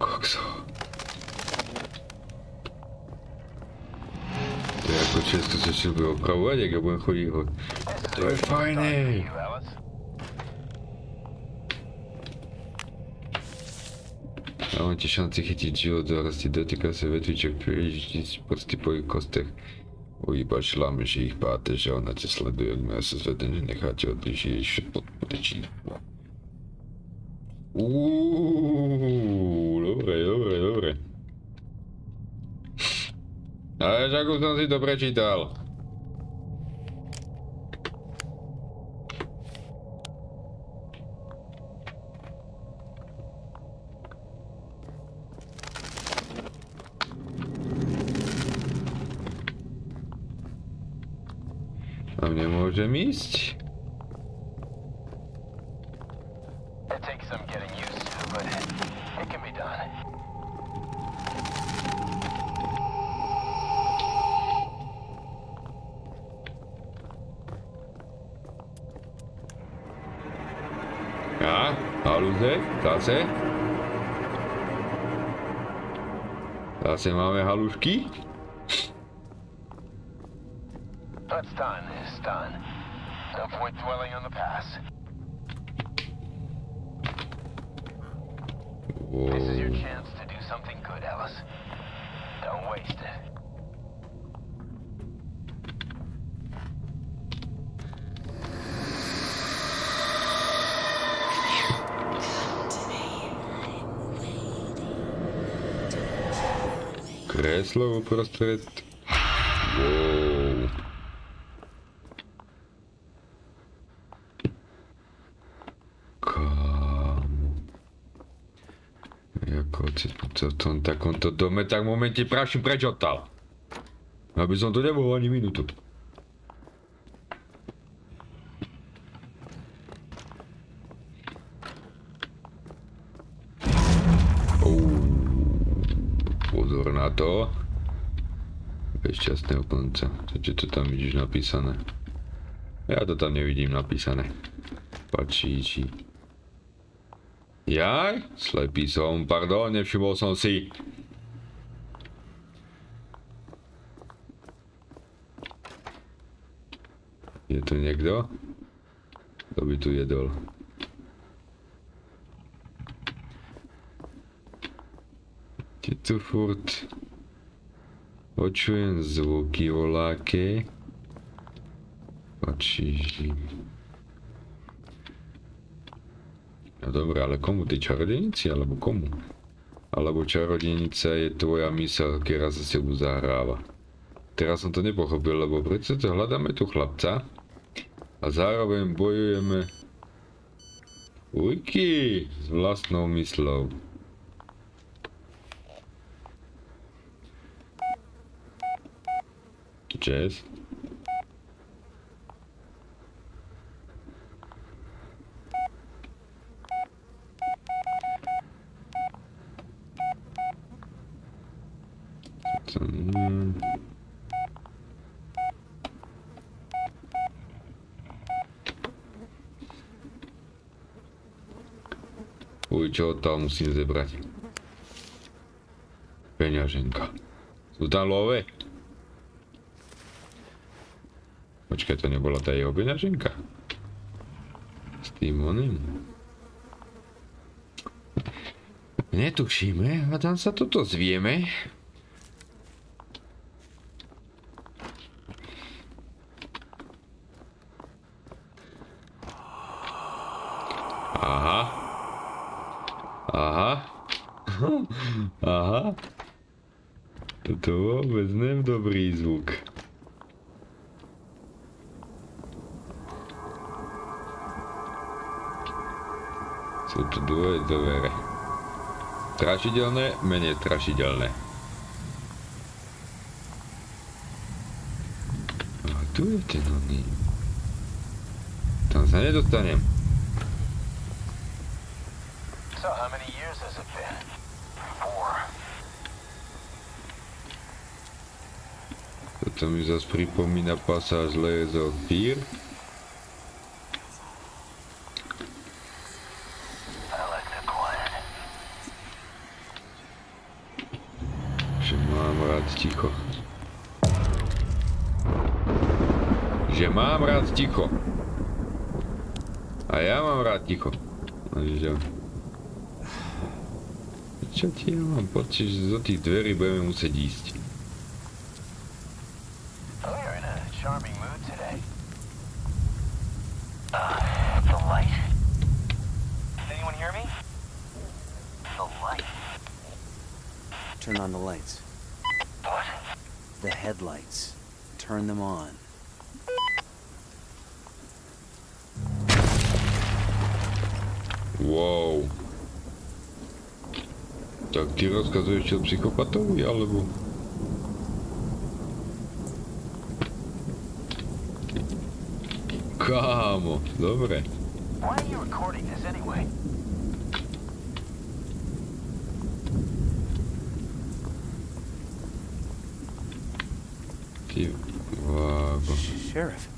Coxo. Так, вот сейчас тут сейчас был провалик, я бы охуел. Твой файный! Романти шанси хити джио да расти дотика съветвича прежди прости по костех. Уебать шламиши их патежа, она те следует мясо сведения не хотел отличить еще под причину. Ууу, добре, добре, добре. А я как узнал, ты это прочитал. Możemy iść? A? Haluzy? Tacy? Tacy mamy haluszki? That's done. It's done. No point dwelling on the past. Whoa. This is your chance to do something good, Alice. Don't waste it. Кресло упрострет. To on tak on to do mnie tak w momencie prawie przeczytał. Aby on to nie było ani minuty. Pozor na to. Bezczasnego końca. Co to tam widzisz napisane? Ja to tam nie widzę napisane. Patrz ci. Jaj? Ślepi są, pardon, nie przyjmował są si. Jest tu niekto? To by tu jedol. Ty tu furt... Oczuję zvuki olakie. Patrzysz. No dobra, ale komu tej czarodziejnicy, albo komu? Albo czarodziejnica je twoja misja, która za sobą zagrała. Teraz on to nie pochopił, bo przecież to hľadáme tu chlapca. A zároveň bojujeme... Ujky! S vlastnou myslou. Cześć. Uj, čo tam musím zebrať? Peňaženka. Sú tam love? Počkaj, to nebola tá jeho peňaženka? S tým oným? Netušíme a tam sa toto zvieme. To vůbec není dobrý zvuk. Jsou tu dvoje dvere. Strašidelné, méně strašidelné. A tu je ten oný. Tam se nedostanem. To mi zaś przypomina pasaż Layers of Fear. Czy mam rad cicho? Gdzie mam rad cicho? A ja mam rad cicho. No widziałem. Ja mam poczuć, że do tych drzwi będę musiał iść. Turn on the lights. What? The headlights. Turn them on. Wow. Tak, ty rozkazujesz się od psychopatowi, albo... Kamo, dobre. Ty... Wago. Sheriff.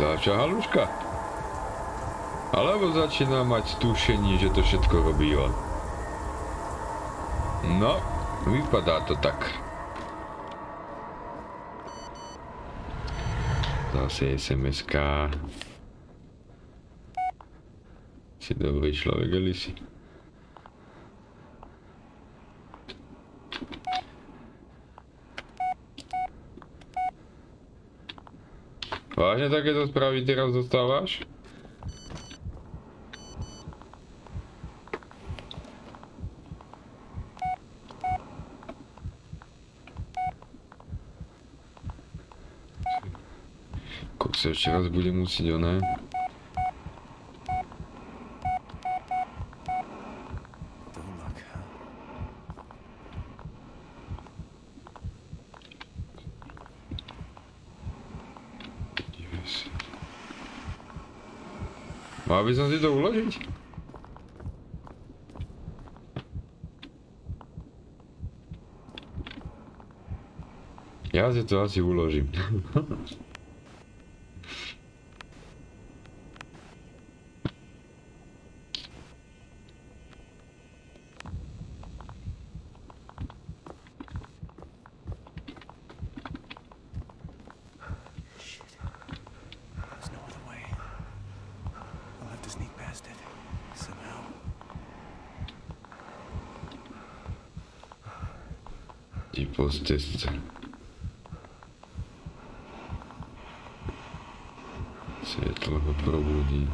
Zawsze haluszka. Albo zaczyna mać tu się niżej, to się tylko robiło. No, wypada to tak. Zase es em es ka. Si dobry człowiek, Elisi. Właśnie takie to sprawy teraz dostałaś? Kurczę, jeszcze raz będzie ucięte. Aby znać to ułożyć? Ja sytuację ułożę. Postępce. Światło go probudzi.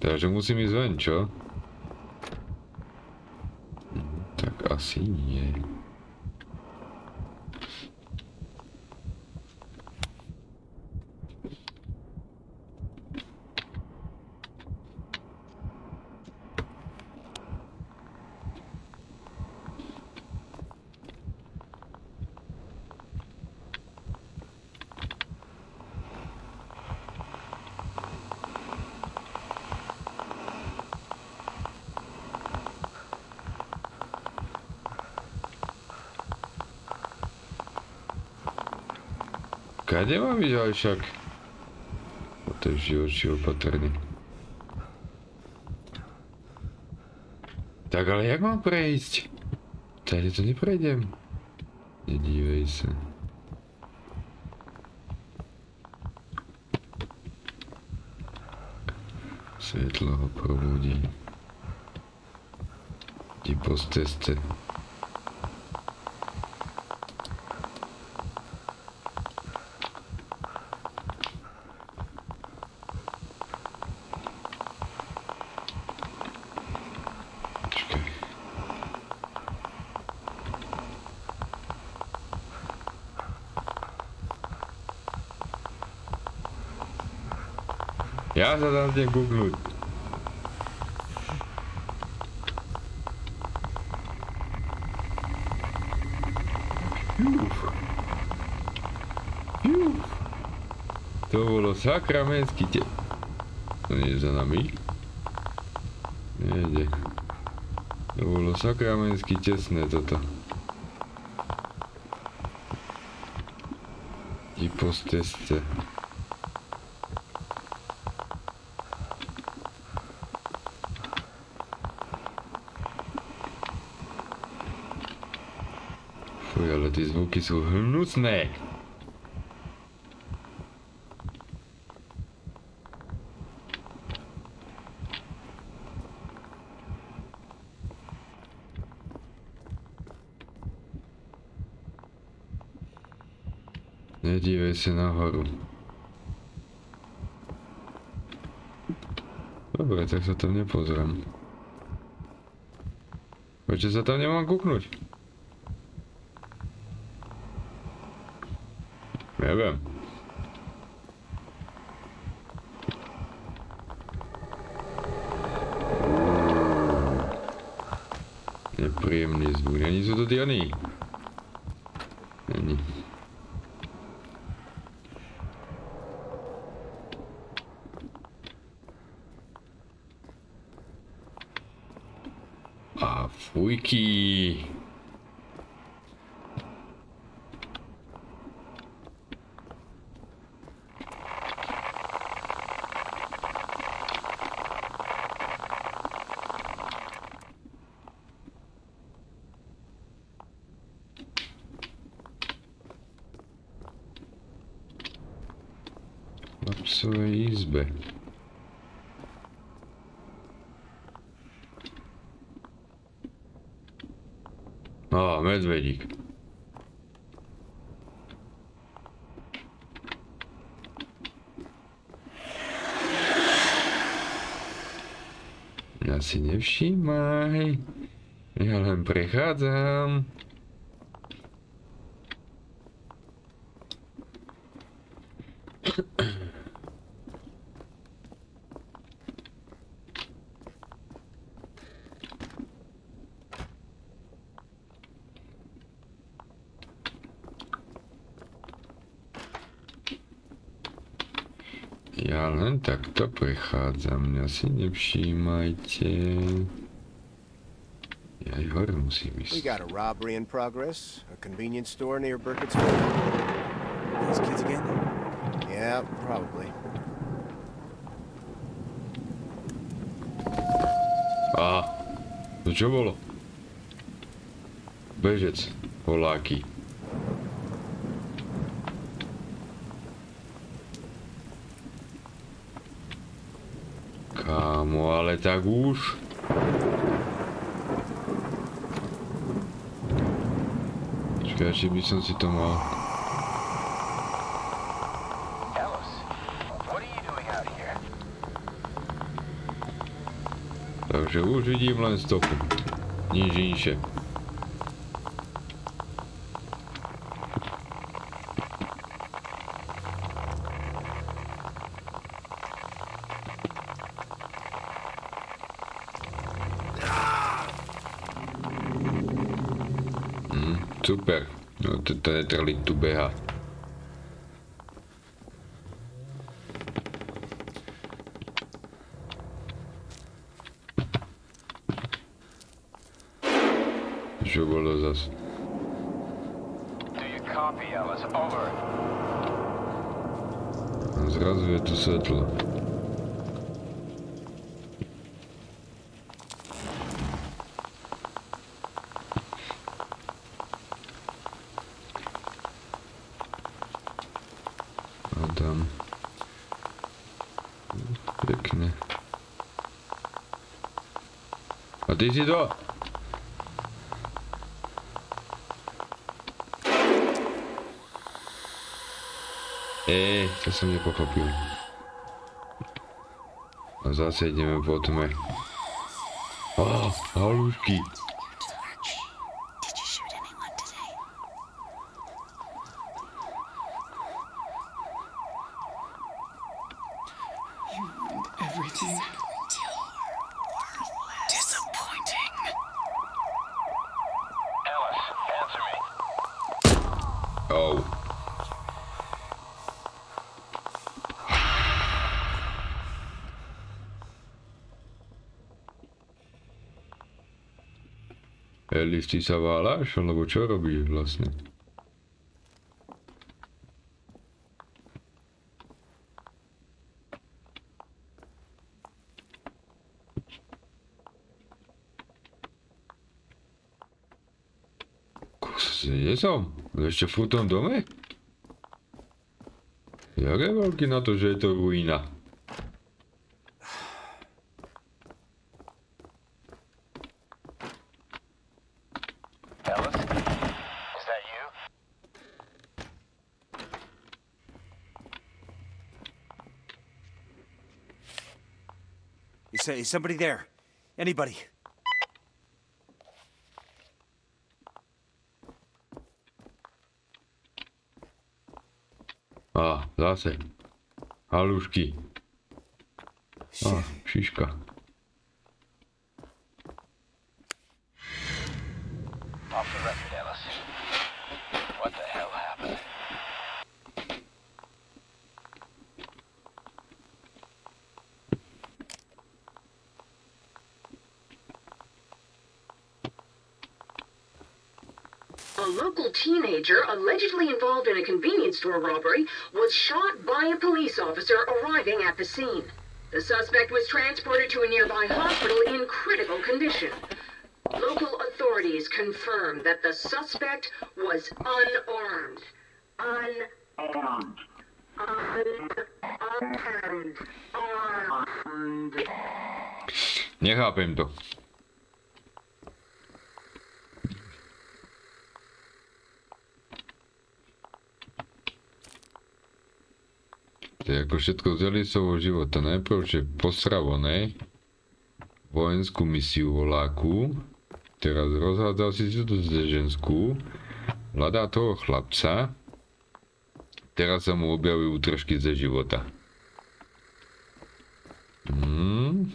Także musimy dzwonić, co? Tak, asi nie. Nie mam widziałeś jak... O to już się opatrnie. Tak, ale jak mam przejść? Wtedy to nie przejdę. Nie dziwię się. Światło probudzi. I postępce. Ja zaraz nie googluj. Juf. Juf. To było sakramenckie. To nie jest za nami. Jedzie. To było sakramenckie ciasne to to. I posteste. Fuj, ale te zvuky są hnusné. Nie dívej se nahoru. Dobre, tak sa tam nepozriem. Prečo sa tam nemám kúknuť? Neviem. Nepríjemný zvuk, ani sú to diany. Ani. Wiki. Lapsowej izby. A, medvedík. Ja si nevšímaj. Ja len prechádzam. Ja len takto prechádzam, mňa si nevšímajte. Ja aj hore musím ísť. We got a robbery in progress, a convenience store near Burkittsville. These kids again? Yeah, probably. Á, to čo bolo? Bežec, Poláky. Kámo, ale tak už. Čekaj, či by som si to mal. Takže už vidím len stopu. Nič inšie. Super, no to netrli tu behať. Čo bolo zase? Zrazu je tu svetlo. Pekne. A ty si to? Ej, to som nepochopil. A zase ideme po tme. Á, halušky. You ruined everything. Disappointing. Alice, answer me. Oh. Elis, ty sa váľaš? Alebo čo robíš vlastne? Kus, nie som? Ešte v tom dome? Jak je veľký na to, že je to ruína? Is somebody there? Anybody? Ah, zase. Halušky. Ah, šiška. Off the record, Alice. What the hell happened? A local teenager allegedly involved in a convenience store robbery was shot by a police officer arriving at the scene. The suspect was transported to a nearby hospital in critical condition. Local authorities confirmed that the suspect was unarmed. Unarmed. Unarmed. Unarmed. Nechápem to. Ako všetko z Elisovho života, najprv, že posravoné vojenskú misiu voláku, teraz rozhádzal si túto ženskú, hľadá toho chlapca, teraz sa mu objavujú útržky ze života. Hmm.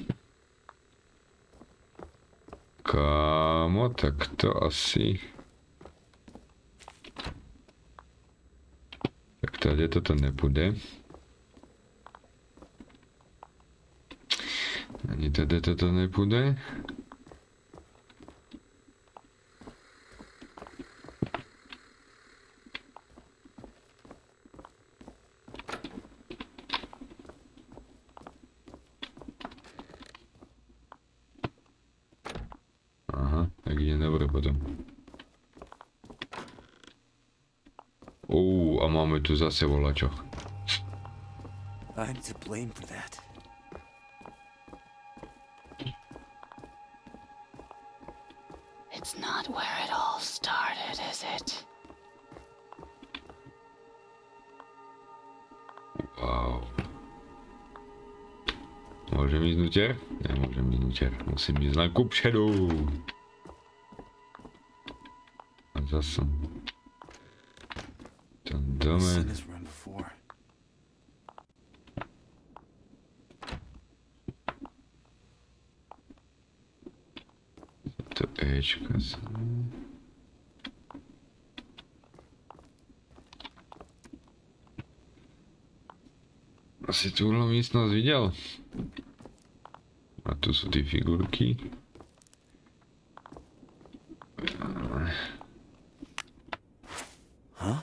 Kámo, tak to asi... Tak tady toto nebude. Ani tady toto nepůjde. Aha, tak je dobré potom. Ou, a máme tu zase volačo. I'm to blame for that. It's not where it all started, is it? Wow. Môžem ísť nuter? Nemôžem ísť nuter. Musím ísť na kupšedu. A zase. Tam dome. Because asi túhle místnosť videl. A tu sú tie figurky. Huh?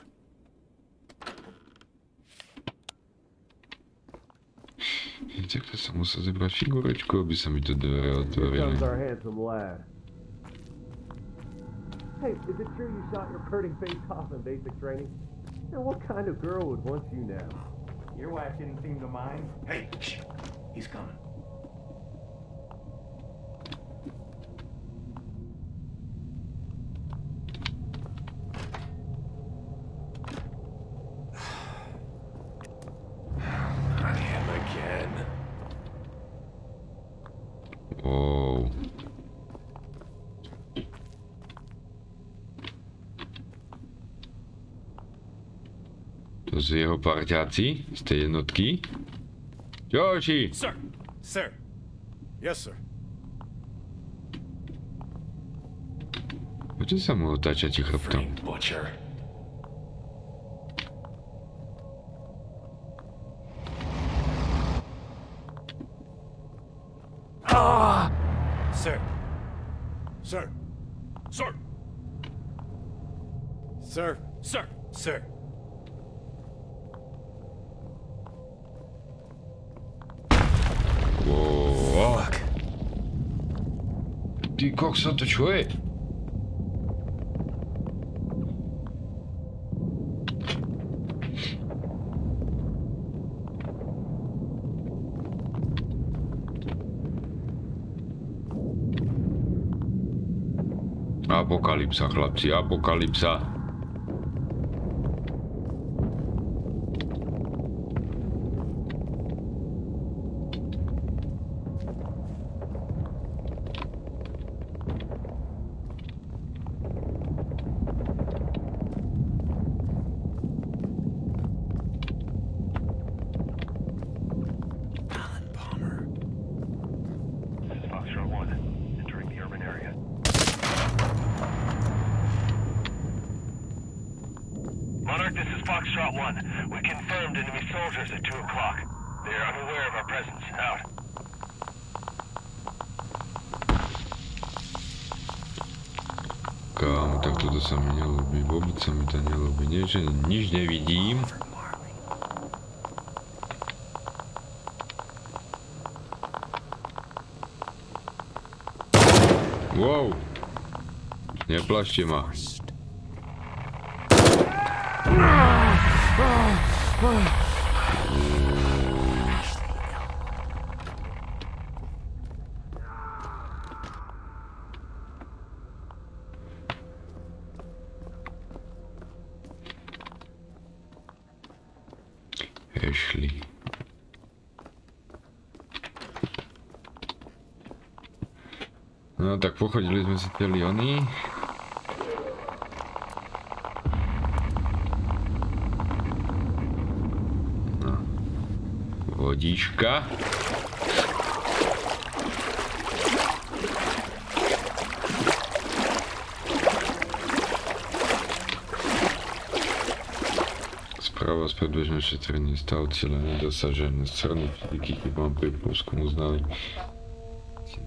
Takto som musel zebrať figurečku, aby sa mi to dvere otvorili. Hey, is it true you shot your purring face off in basic training? And what kind of girl would want you now? Your wife didn't seem to mind. Hey, shh. He's coming. Not him again. Whoa. Z jeho parťáci, z tej jednotky, Joshi. Sir. Sir. Yes, sir. Czy samo otaczać ich optą? Ah! Sir. Sir. Sir. Sir. Sir. Sir. Whoa. Fuck. Ty koksa to człowiek. Apokalipsa, chlapci, apokalipsa. Nic nie widzimy. Wow. Nie plaście ma. No tak, pochodziliśmy z Italiony. No. Wodziczka. Sprawa z podwyższeniem terenie stała celem dosażenia strony, dzięki którym po polskiemu znali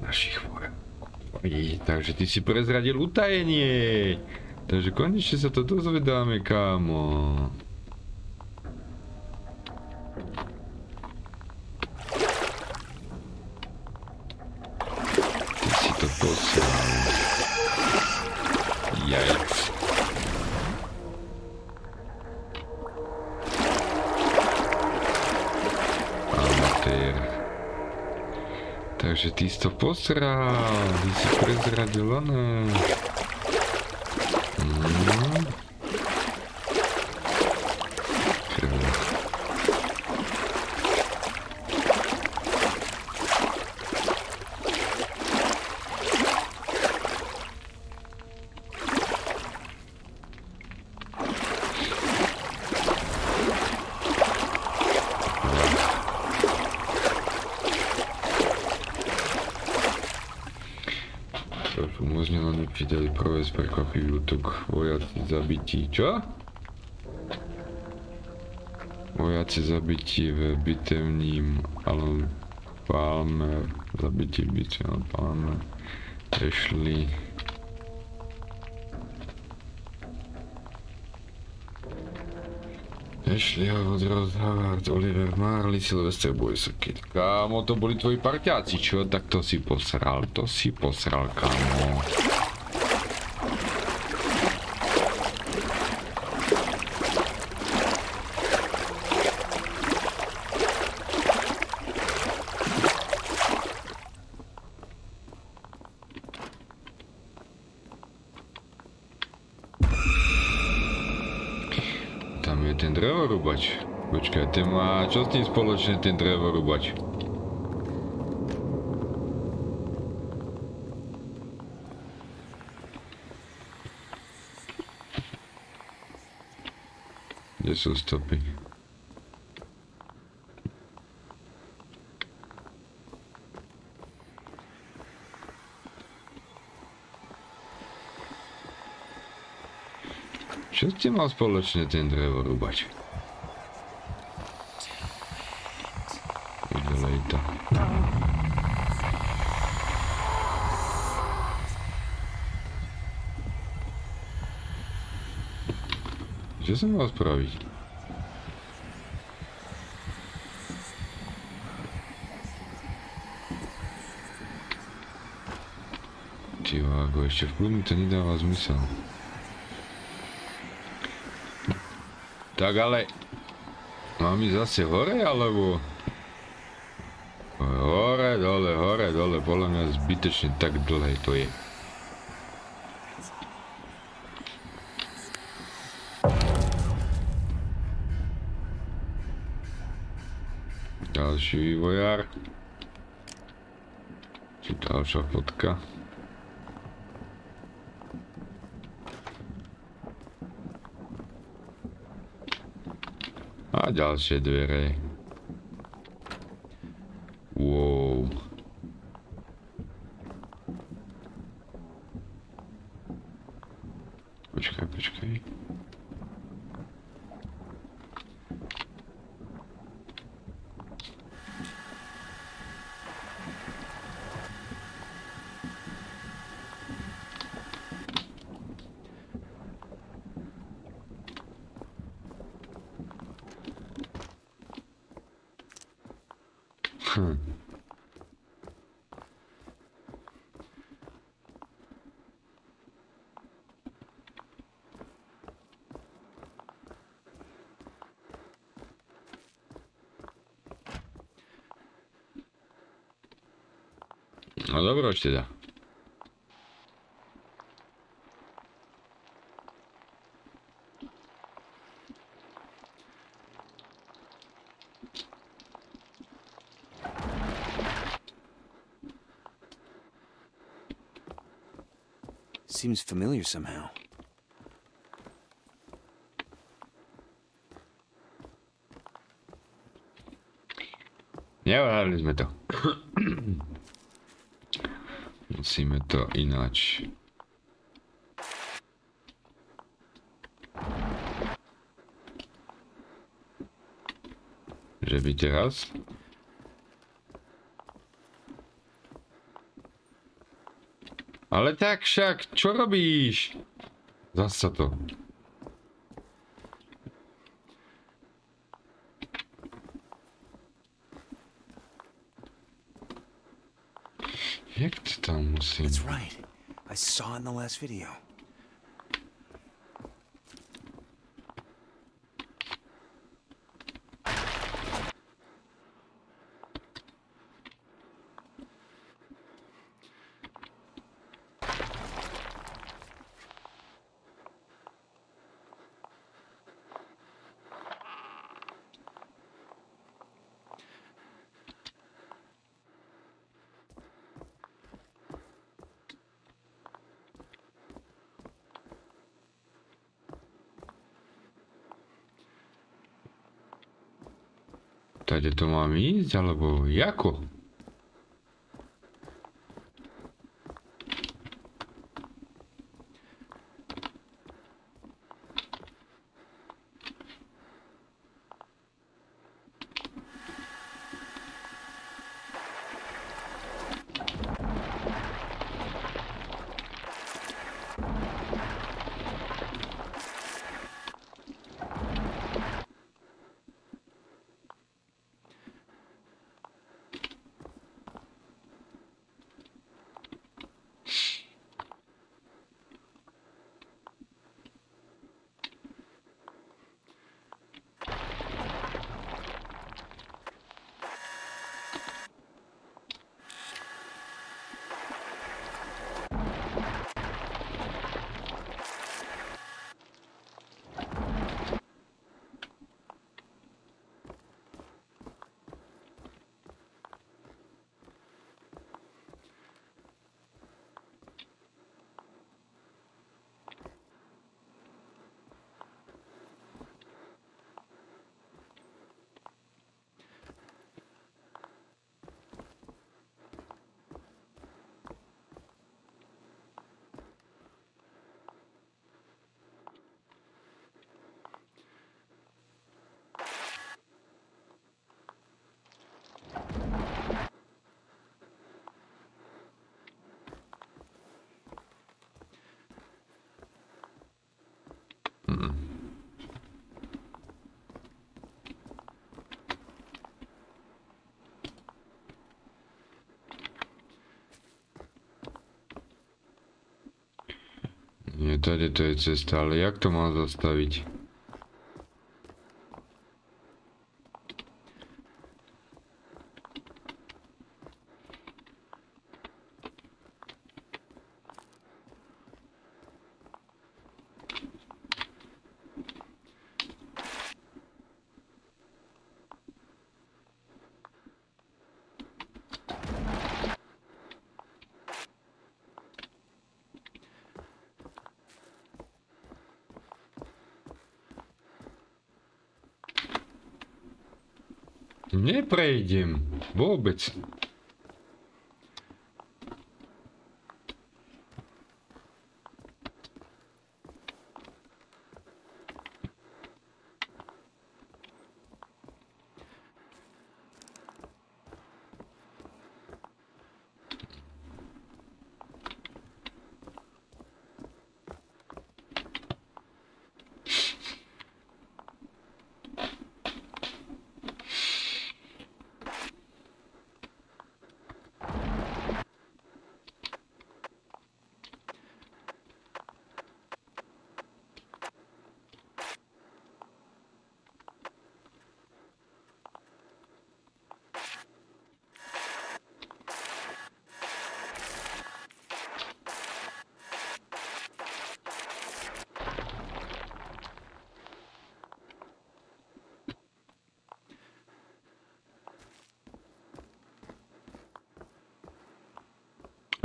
naszych wrogów. I takže ty si prezradil utajenie. Takže konečne sa to dozvedáme, kámo. Ty si to poslal. Jajc. Amatér. Takže ty jsi to posral, ty jsi prezradil, ne? Hmm. Prekvapivý útok, vojaci zabití, čo? Vojaci zabití v bitevním Alpalme, zabití v bitevním Alpalme, Ashley. Ashleyho odraz Havard, Oliver Marley, Sylvester Boyce, Kid. Kámo, to boli tvoji parťáci, čo? Tak to si posral, to si posral, kámo. Počkaj, ten má čo s tým spoločne ten drevorúbač? Kde sú stopy? Všetci mal spoločne ten drevorúbač. Ďalej tam. Čo som mal spraviť? Go ještě v klubu to nedává smysl. Tak ale mám jít zase hore, alebo hore, dole, hore, dole, podle mě zbytečně tak dlhé to je. Další vývojar. Další fotka. A ďalšie dvere. Wow. Počkaj, počkaj. Hmm. No dobro, oč teda. Seems familiar somehow. Neváhali sme to. Musíme to ináč. Že by teraz? Ale tak však, čo robíš? Zasa to. Jak to tam musím? That's right. I saw it in the last video. Tady to mám ísť, alebo jako? Nie, tady to je cesta, ale jak to mám zastaviť? Neprejdem vôbec.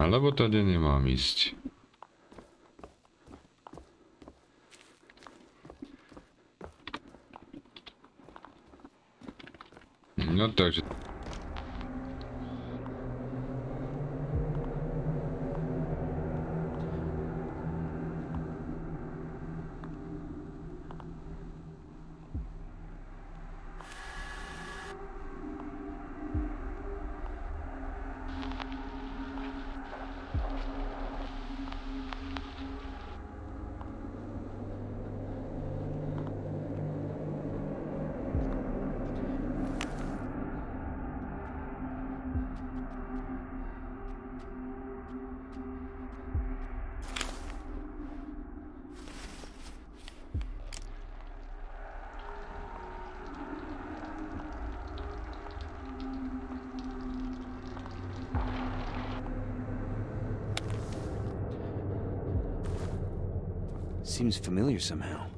Alebo tady nemám ísť. No takže... Seems familiar somehow.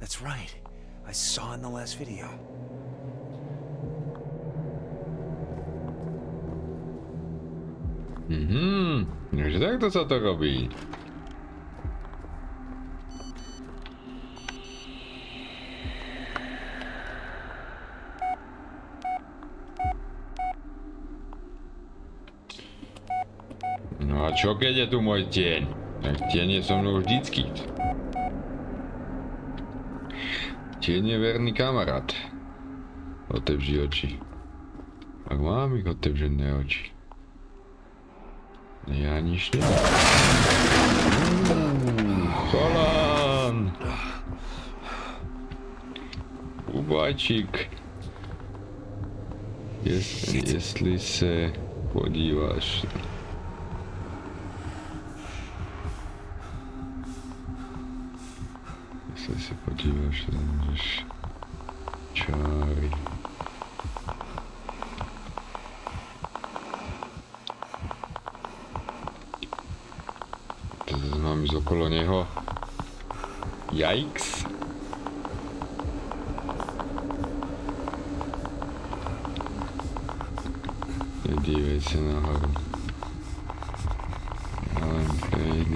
That's right. I saw in the last video. Mhm. Že takto sa to robí. No a čo keď je tu môj tieň? Tak tieň je so mnou vždycky. Tieň je verný kamarát. Otevři oči. Ak mám ich otevřené oči. Ja nič neviem. Kolán! Bubáčik. Jestli se podíváš... Jestli se podíváš, tam můžeš čáry. To se znám z okolo něho. Yikes. Nedívej se nahoru.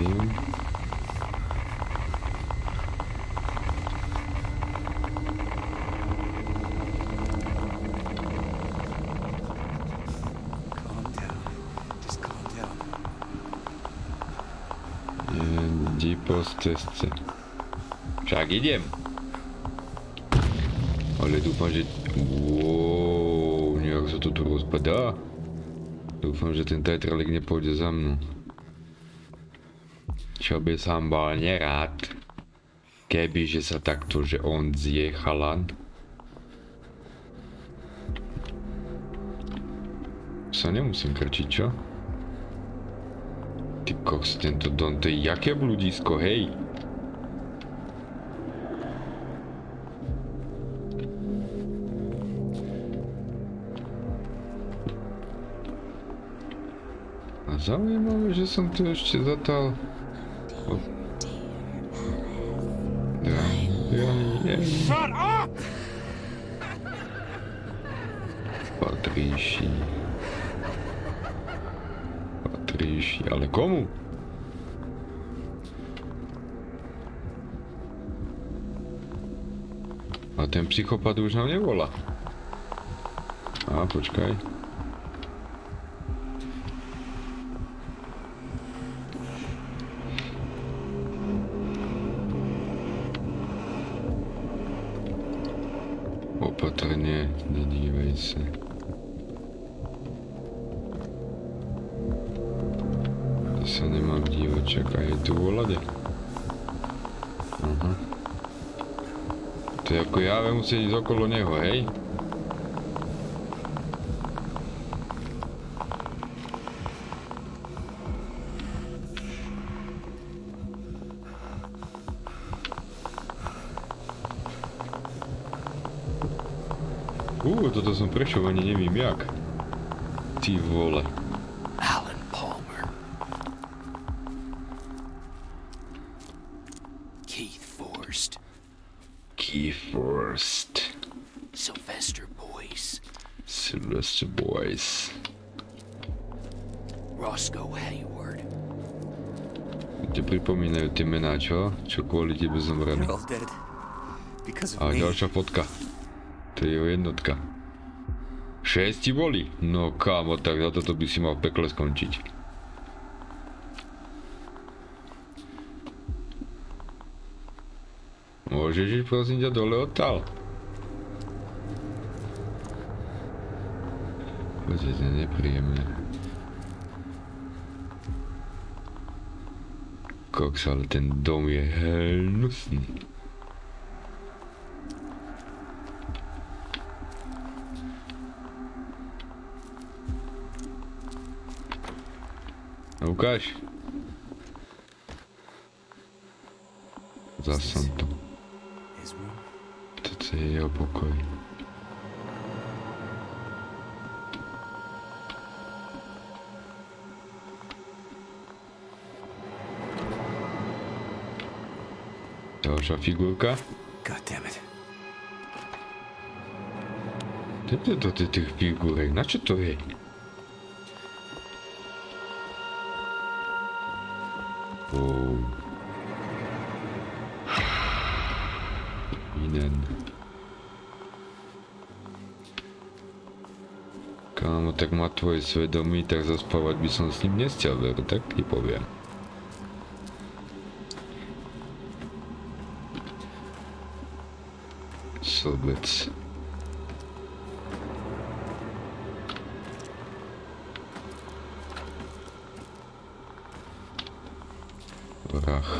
evening. Calm down. Just calm down. And deepest testy. Však idem. Ale dúfam, že... Wow, nejak sa to tu rozpadá. Dúfam, že ten tajtralík nepôjde za mnou. Čo by som bol nerád. Kebyže sa takto, že on zje chalan. Sa nemusím krčiť, čo? Ty koks, tento don, to je jaké bludísko, hej. Zaujímavé, že som tu ešte zatal. Shut up! Patríši. Patríši, ale komu? A ten psychopat už nám nevolá. A počkaj. Opatrně, nedívej se. To se nemám dívat, čekaj, je tu voladě. Aha. To je jako já budu muset jít okolo něho, hej? Uuu, toto som prešiel, ani nevím jak. Ty vole. Alan Palmer. Keith Forst. Keith Forst. Sylvester Boyce. Sylvester Boyce. Roscoe Hayward. Te pripomínajú tie mená, čo? Čo kvôli tebe zomreli. A ďalšia fotka. To je jeho jednotka. Šesti boli? No kámo, tak za toto by si mal v pekle skončiť. Môžeš ísť prosím ťa dole odtiaľ. Poďte, to je nepríjemné. Koks, ale ten dom je hnusný. Ukáž. Zas som tu. Toto je jeho pokoj. Ďalšia figurka. Kde je to tých figurek? Na čo to je? Kámo, tak má tvoje svedomí, tak zaspávať by som s ním nestiel, ver, tak ti poviem. Sobec. Vrach.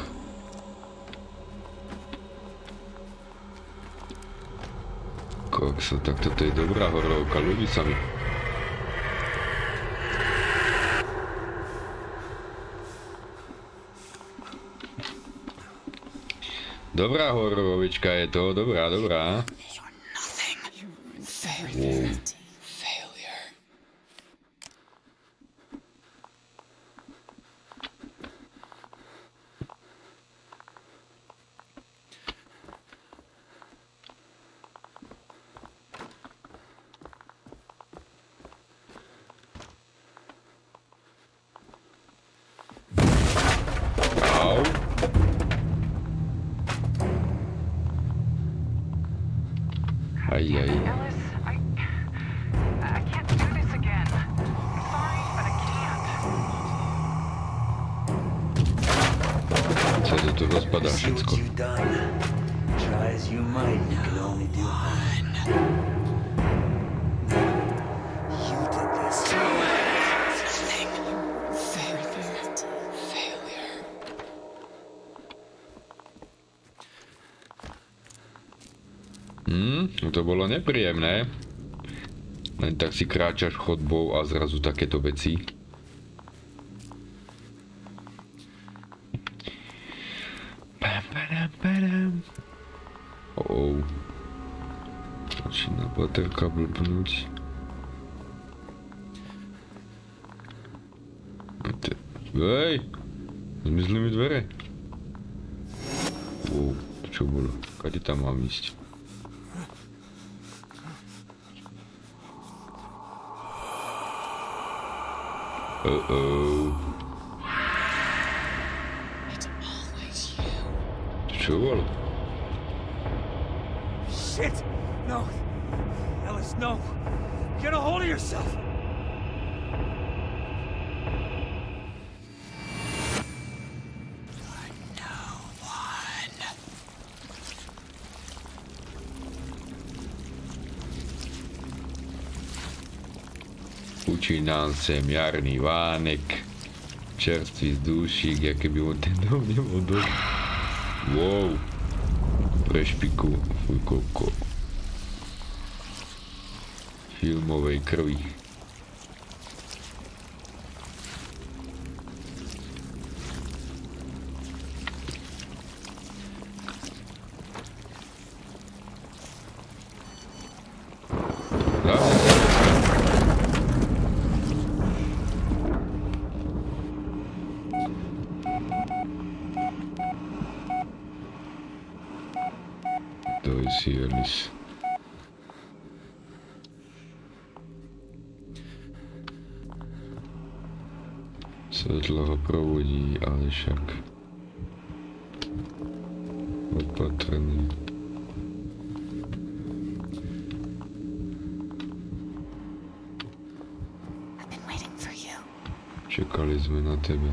Kokso, tak toto je dobrá horovka, ľubí sa mi. Dobrá horovička je to, dobrá, dobrá. Wow. Ay, ay. Ellis, I, I can't do this again. I'm sorry, but I can't. Co tu rozpada wszystko? Try as you might, you can only do one. To bolo nepríjemné. Len tak si kráčaš chodbou a zrazu takéto veci. Oh, začína baterka blbnúť. Hej, zmizli mi dvere. Oh, to čo bolo? Kade tam mám ísť? Uh-oh. It's always you. Sure. Shit! No! Ellis, no! Get a hold of yourself! Učinám sem jarný vánek, čerstvý vzdušík, jaké by on ten dom nemohl dost. Wow, prešpiku, fuj koko. Filmovej krvi. Svetlovoprovodí, ale však opatrný. Čekali sme na tebe.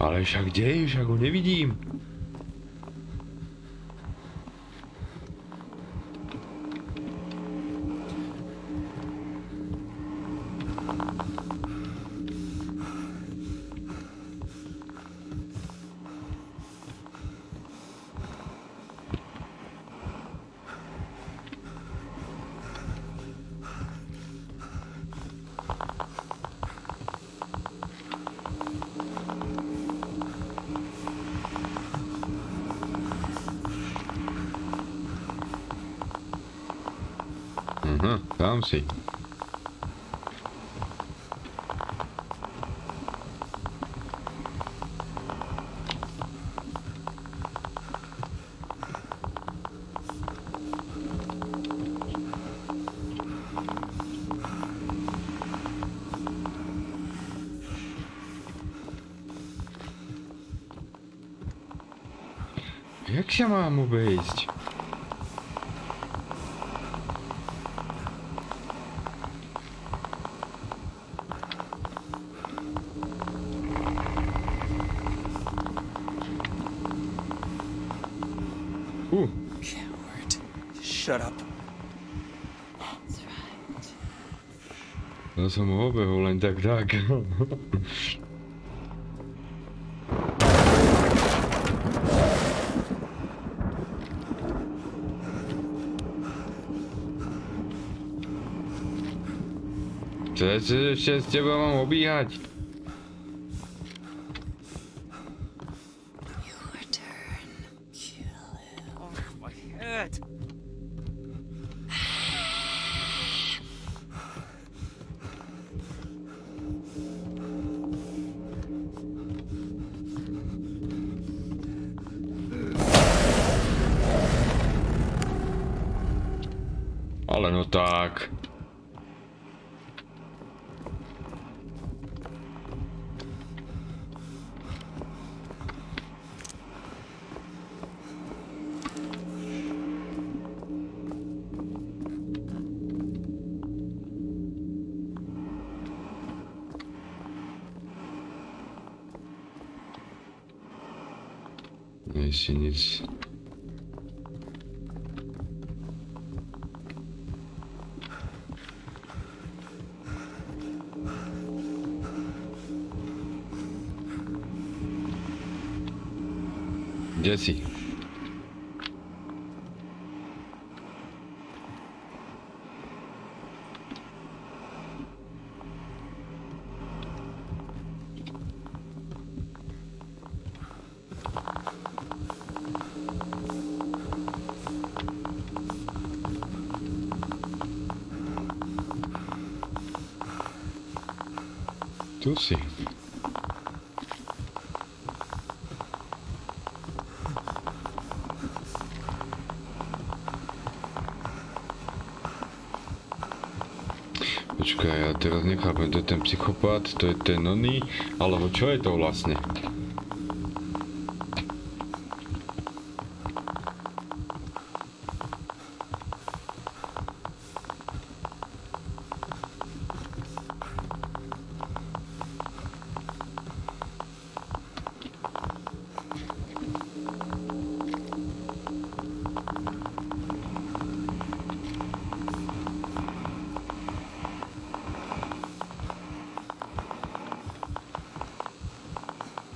Ale však kde je? Však ho nevidím. Tam si. Jak się mam obejść? Som ho obehol len tak tak. Čo ešte s teba mám obíhať? Ale no tak. Nic, nic. Jesse. Tu si. Počkaj, ja teraz nechápem, to je ten psychopat, to je ten oný, alebo čo je to vlastne?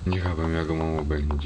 Nechápem, jak ho mám obehnúť.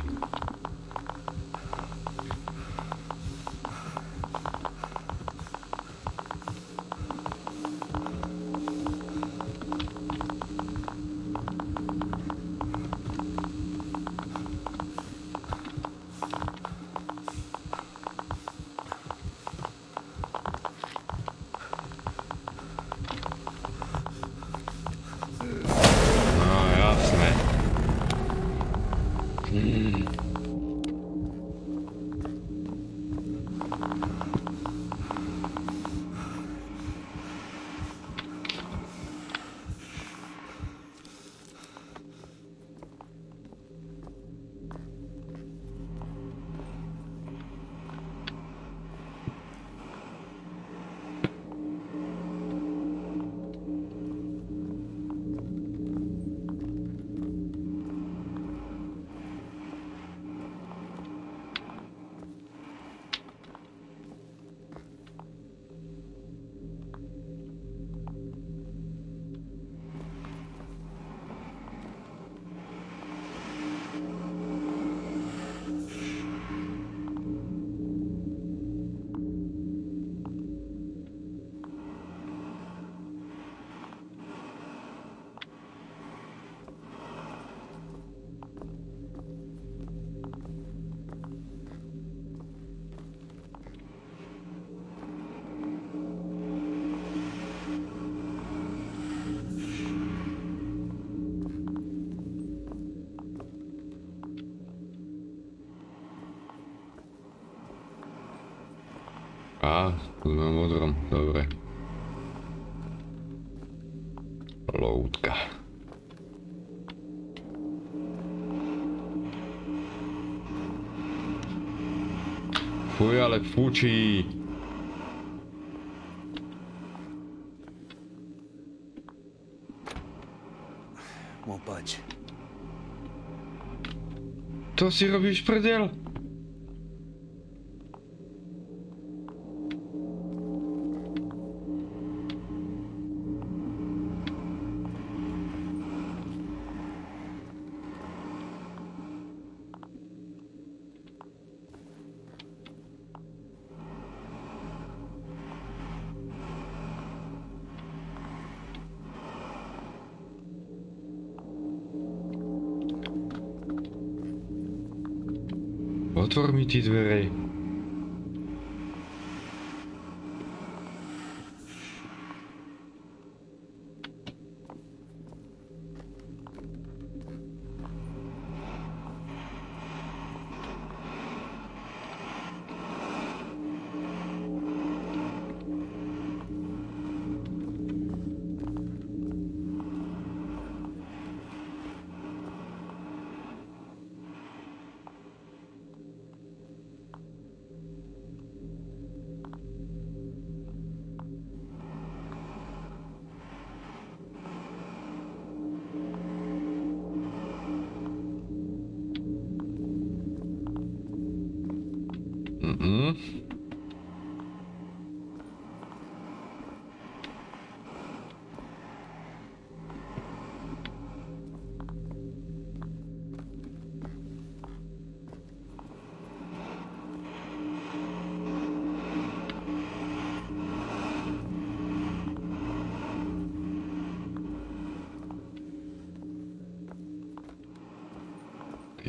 Á, tu mám modrom, dobre. Loutka. Fuj, ale fučí. To si robíš prdel? Otvor mi tie dvere. Mm-mm.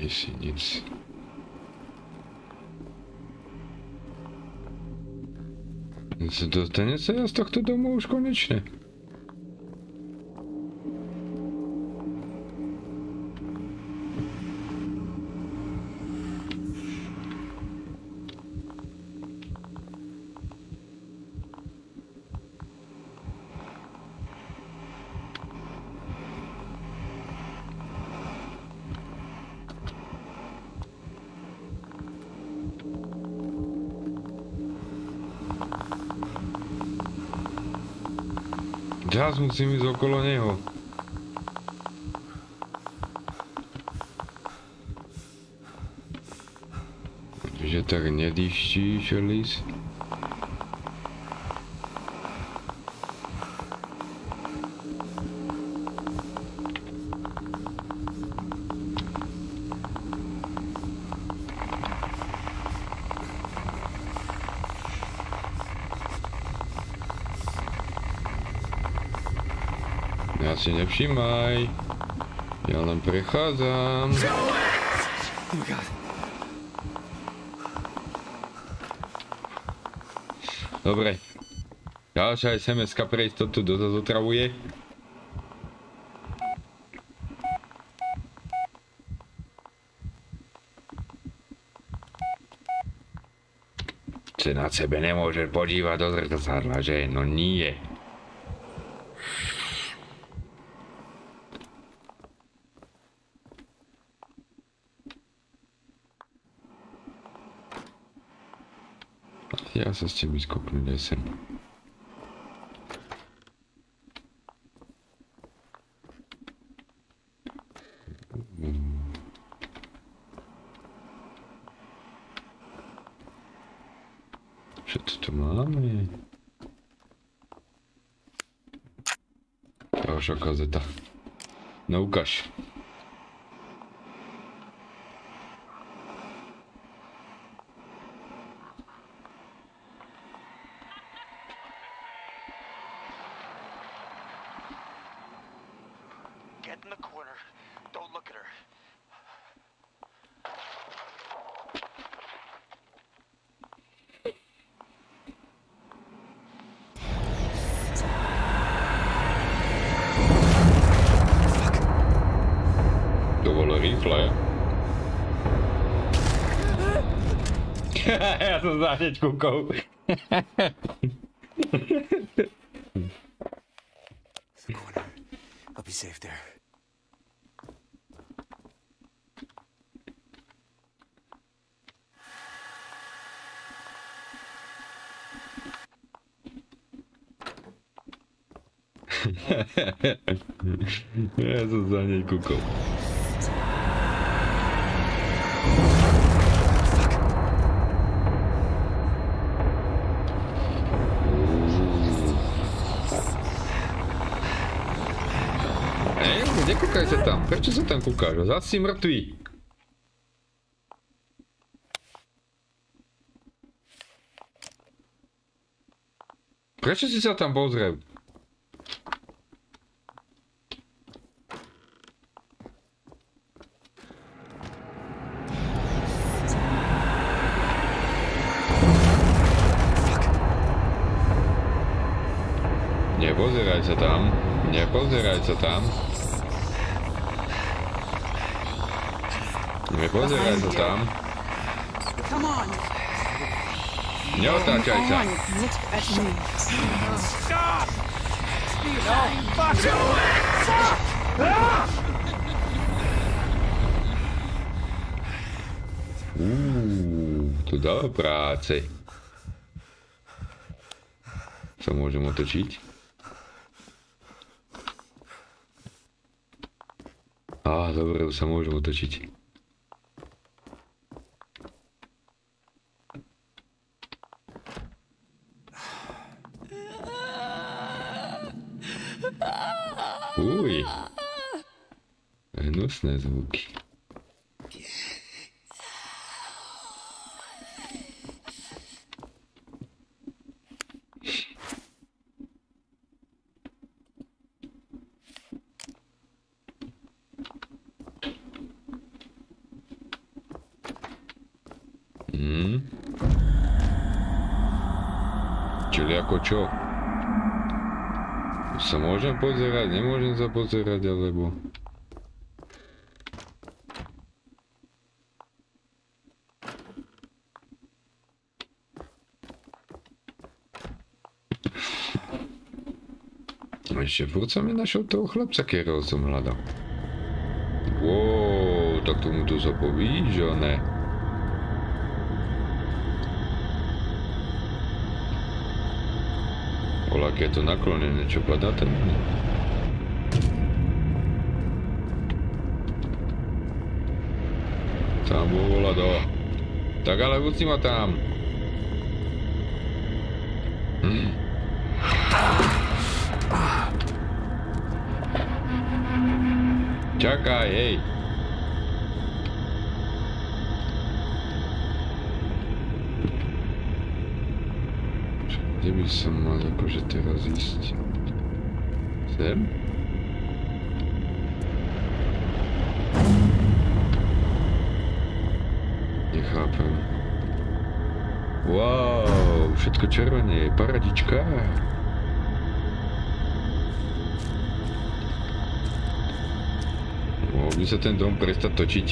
She needs. Więc dostanie zajazd do domu już koniecznie. Teraz musimy zaokolo niego. Oczywiście tak nie liści się lis. Się nie wstrzymaj. Ja nam przychodzam. Dobre. Ďalšia es em eska pre istotu dozotravuje. Ty na sebe nemôžeš podívať do zrkadla, že? No nie. Ja se s tím vyskopnu, nejsem. Co to tu máme? Vaša kazeta. No ukáž. Já jsem zářeč kukou. Já jsem zářeč kukou. Nekúkaj sa tam, prečo sa tam kúkaš? Zas si mŕtvý. Prečo si sa tam pozrel? Nepozeraj sa tam, nepozeraj sa tam. Nepozeraj sa tam. Neotáčaj sa. Uuu, to dalo práce. Sa môžem otočiť? Á, dobre, už sa môžem otočiť. Nocne zvuky. Hmm. Čili ako čo? Sa môžem pozerať, nemôžem sa pozerať, alebo... Ešte furt som nenašiel toho chlapca, ktorého som hľadal. Wow, tak tomu to sa povíš, že ne? Olak je to naklonené, čo padáte na mňa? Tam bol Vlado. Tak ale vúci ma tam. Hm. Čakaj, hej! Kde by som mal akože teraz ísť? Sem? Nechápem. Wow, všetko červené, paradička! By sa ten dom prestať točiť.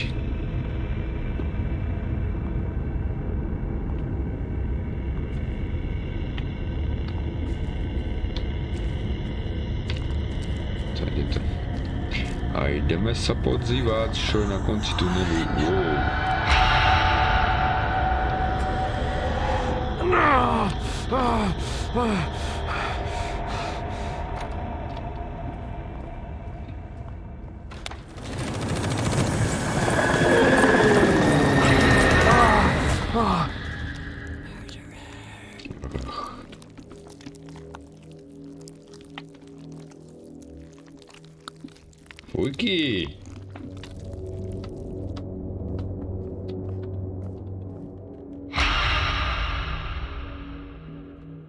Tady to. A ideme sa podzývať, čo je na konci tunelu. Fujky!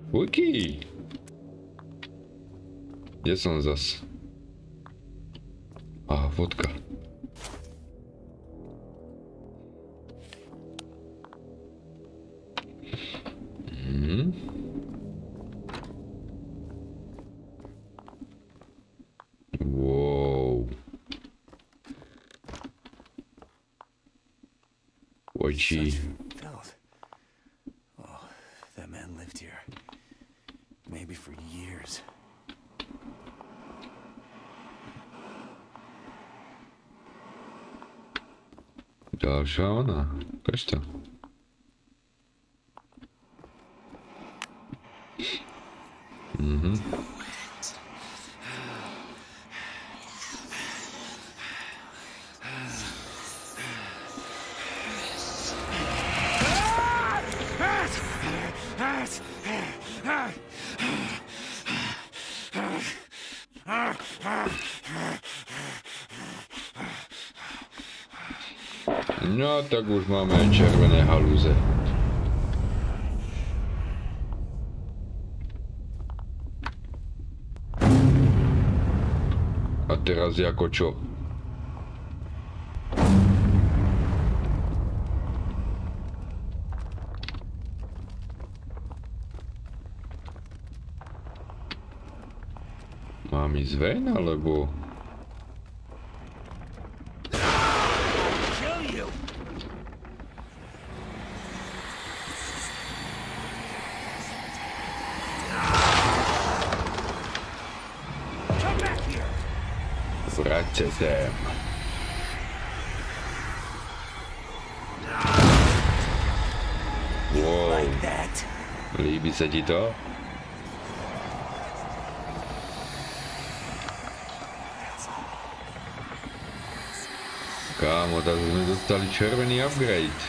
Fujky! Kde som zas? Aha, vodka. Gee. Oh, that man lived here. Maybe for years. Dalšia ona. Kašta. Mhm. No, tak už máme červené halúze. A teraz ako čo? Mám ísť ven, alebo... Vráťte sem. Wow. Líbí sa ti to? Kámo, tak sme dostali červený upgrade.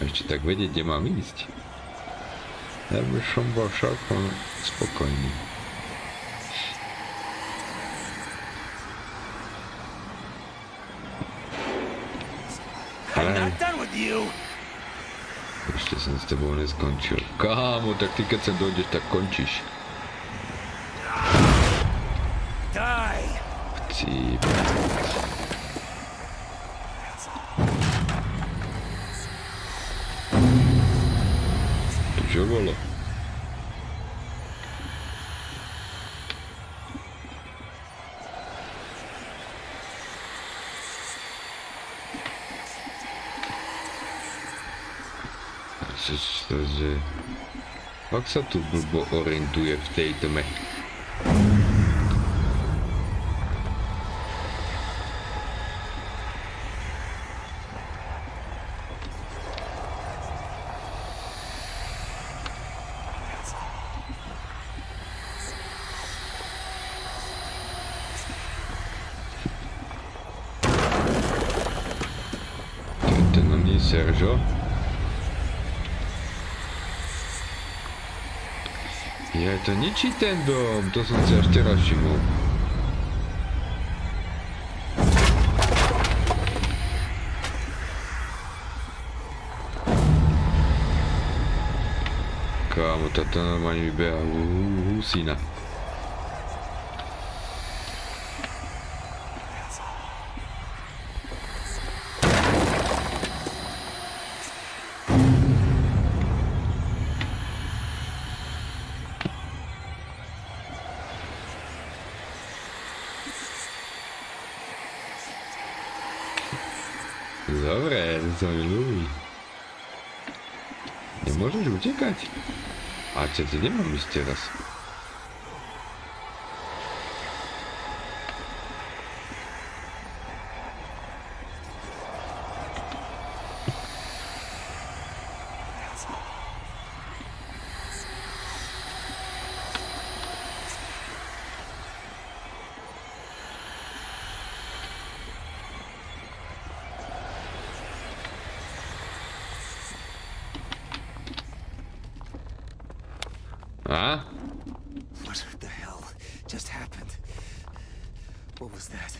Ešte tak vedieť, kde mám ísť. Ja by som bol však spokojný. Not done with you. Ještě jsem s tebou neskončil. Kámo, tak ty keď sem dojdeš, tak končíš. Die. Čo bolo? Čože... Pak sa tu blbo orientuje v tej tme. Sergio. Ja to ničí ten dom, to som si až teraz všimol. Kámo, táto normálne vybeha husina. Dobre, to mi ľúbi. Nemôžeš utekať? A čo ty nemám ísť teraz? Huh? What the hell just happened? What was that?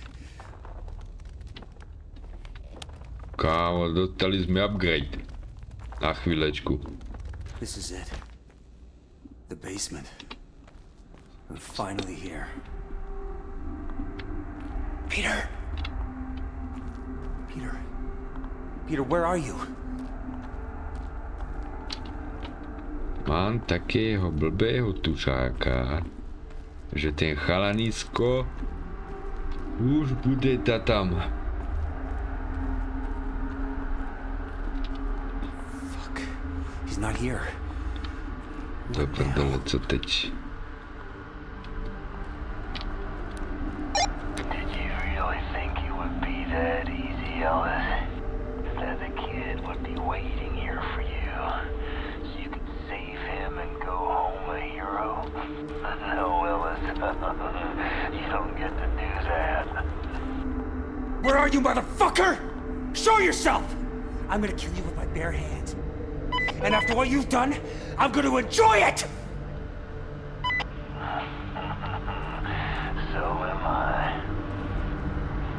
Kámo, dostali sme upgrade. Na chvíľečku. This is it. The basement. We're finally here. Peter. Peter. Peter, where are you? Mám takého blbého tušáka, že ten chalanisko už bude ta tam. Dobre, dole, co teď? Where are you, motherfucker? Show yourself! I'm gonna kill you with my bare hands. And after what you've done, I'm gonna enjoy it! So am I.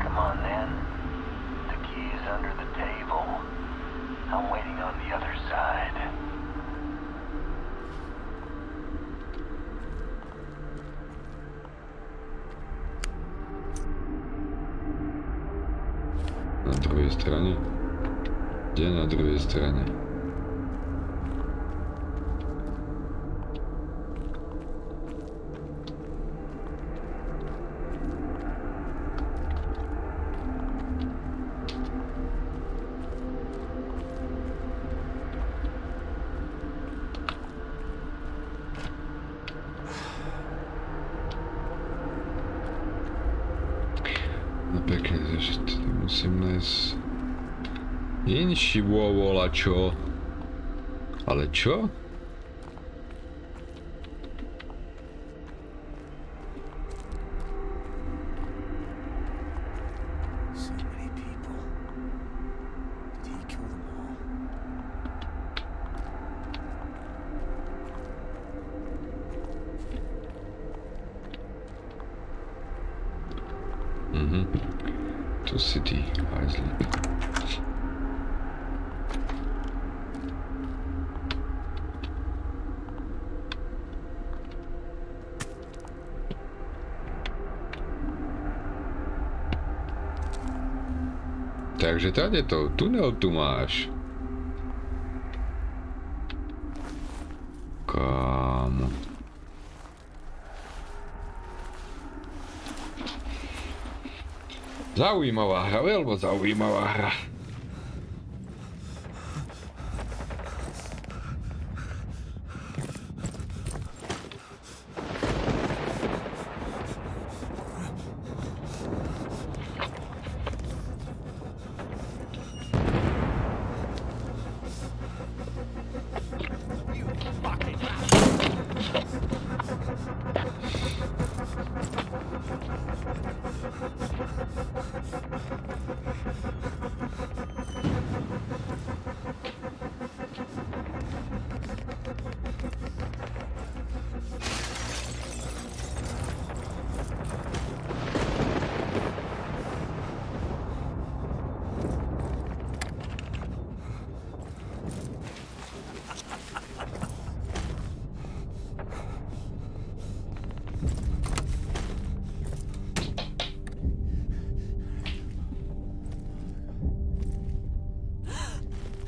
Come on, then. The key is under the table. I'm waiting on the other side. Na druhej strane? Kde na druhej strane? Inší vôľa čo? Ale čo? Mhm. To si ty, hajzlík. Takže tady to, tunel tu máš. Kámo. Zaujímavá hra, veľmi zaujímavá hra.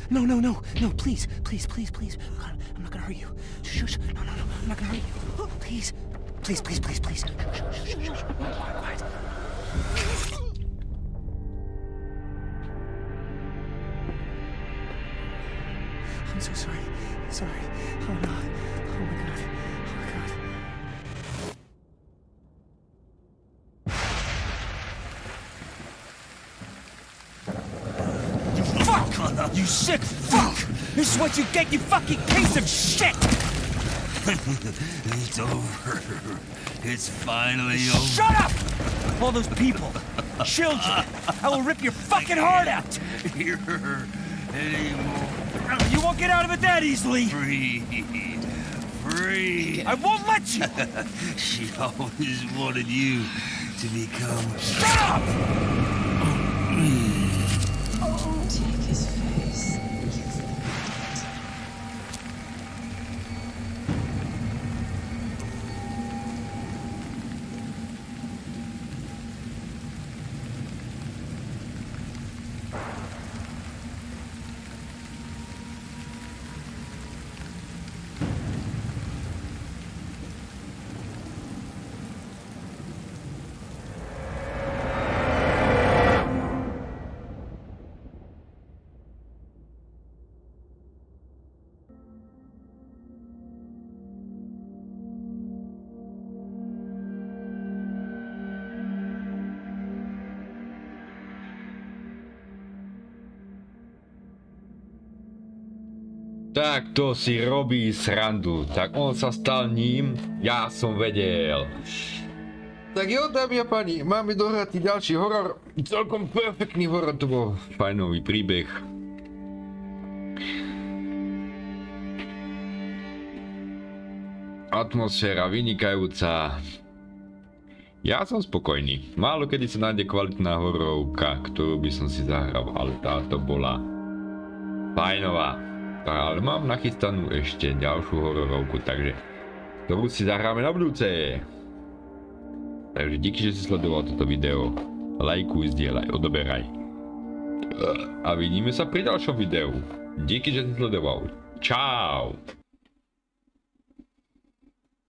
No, no, no, no, please, please, please, please. God, I'm not gonna hurt you. Shh, shh, shh. No, no, no, I'm not gonna hurt you. Please, please, please, please, please. Shh, shh, shh, shh, shh. Quiet, quiet. I'm so sorry. Sorry. Oh, no. Oh, my God. Oh, my God. You sick fuck! This is what you get, you fucking piece of shit! It's over. It's finally over. Shut up! All those people, children, I will rip your fucking heart out! Here anymore. You won't get out of it that easily! Free. Free. I won't let you! She always wanted you to become... Shut up! Tak to si robí srandu, tak on sa stal ním, ja som vedel. Tak jo, dámy a páni, máme dohratý ďalší horor, celkom perfektný horor, to bol fajnový príbeh. Atmosféra vynikajúca. Ja som spokojný, málo kedy sa nájde kvalitná horovka, ktorú by som si zahral, ale táto bola fajnová. Ale mám nachystanú ešte ďalšiu hororovku, takže ktorú si zahráme na budúce. Takže díky, že si sledoval toto video. Lajkuj, zdieľaj, odoberaj. A vidíme sa pri ďalšom videu. Díky, že si sledoval. Čau.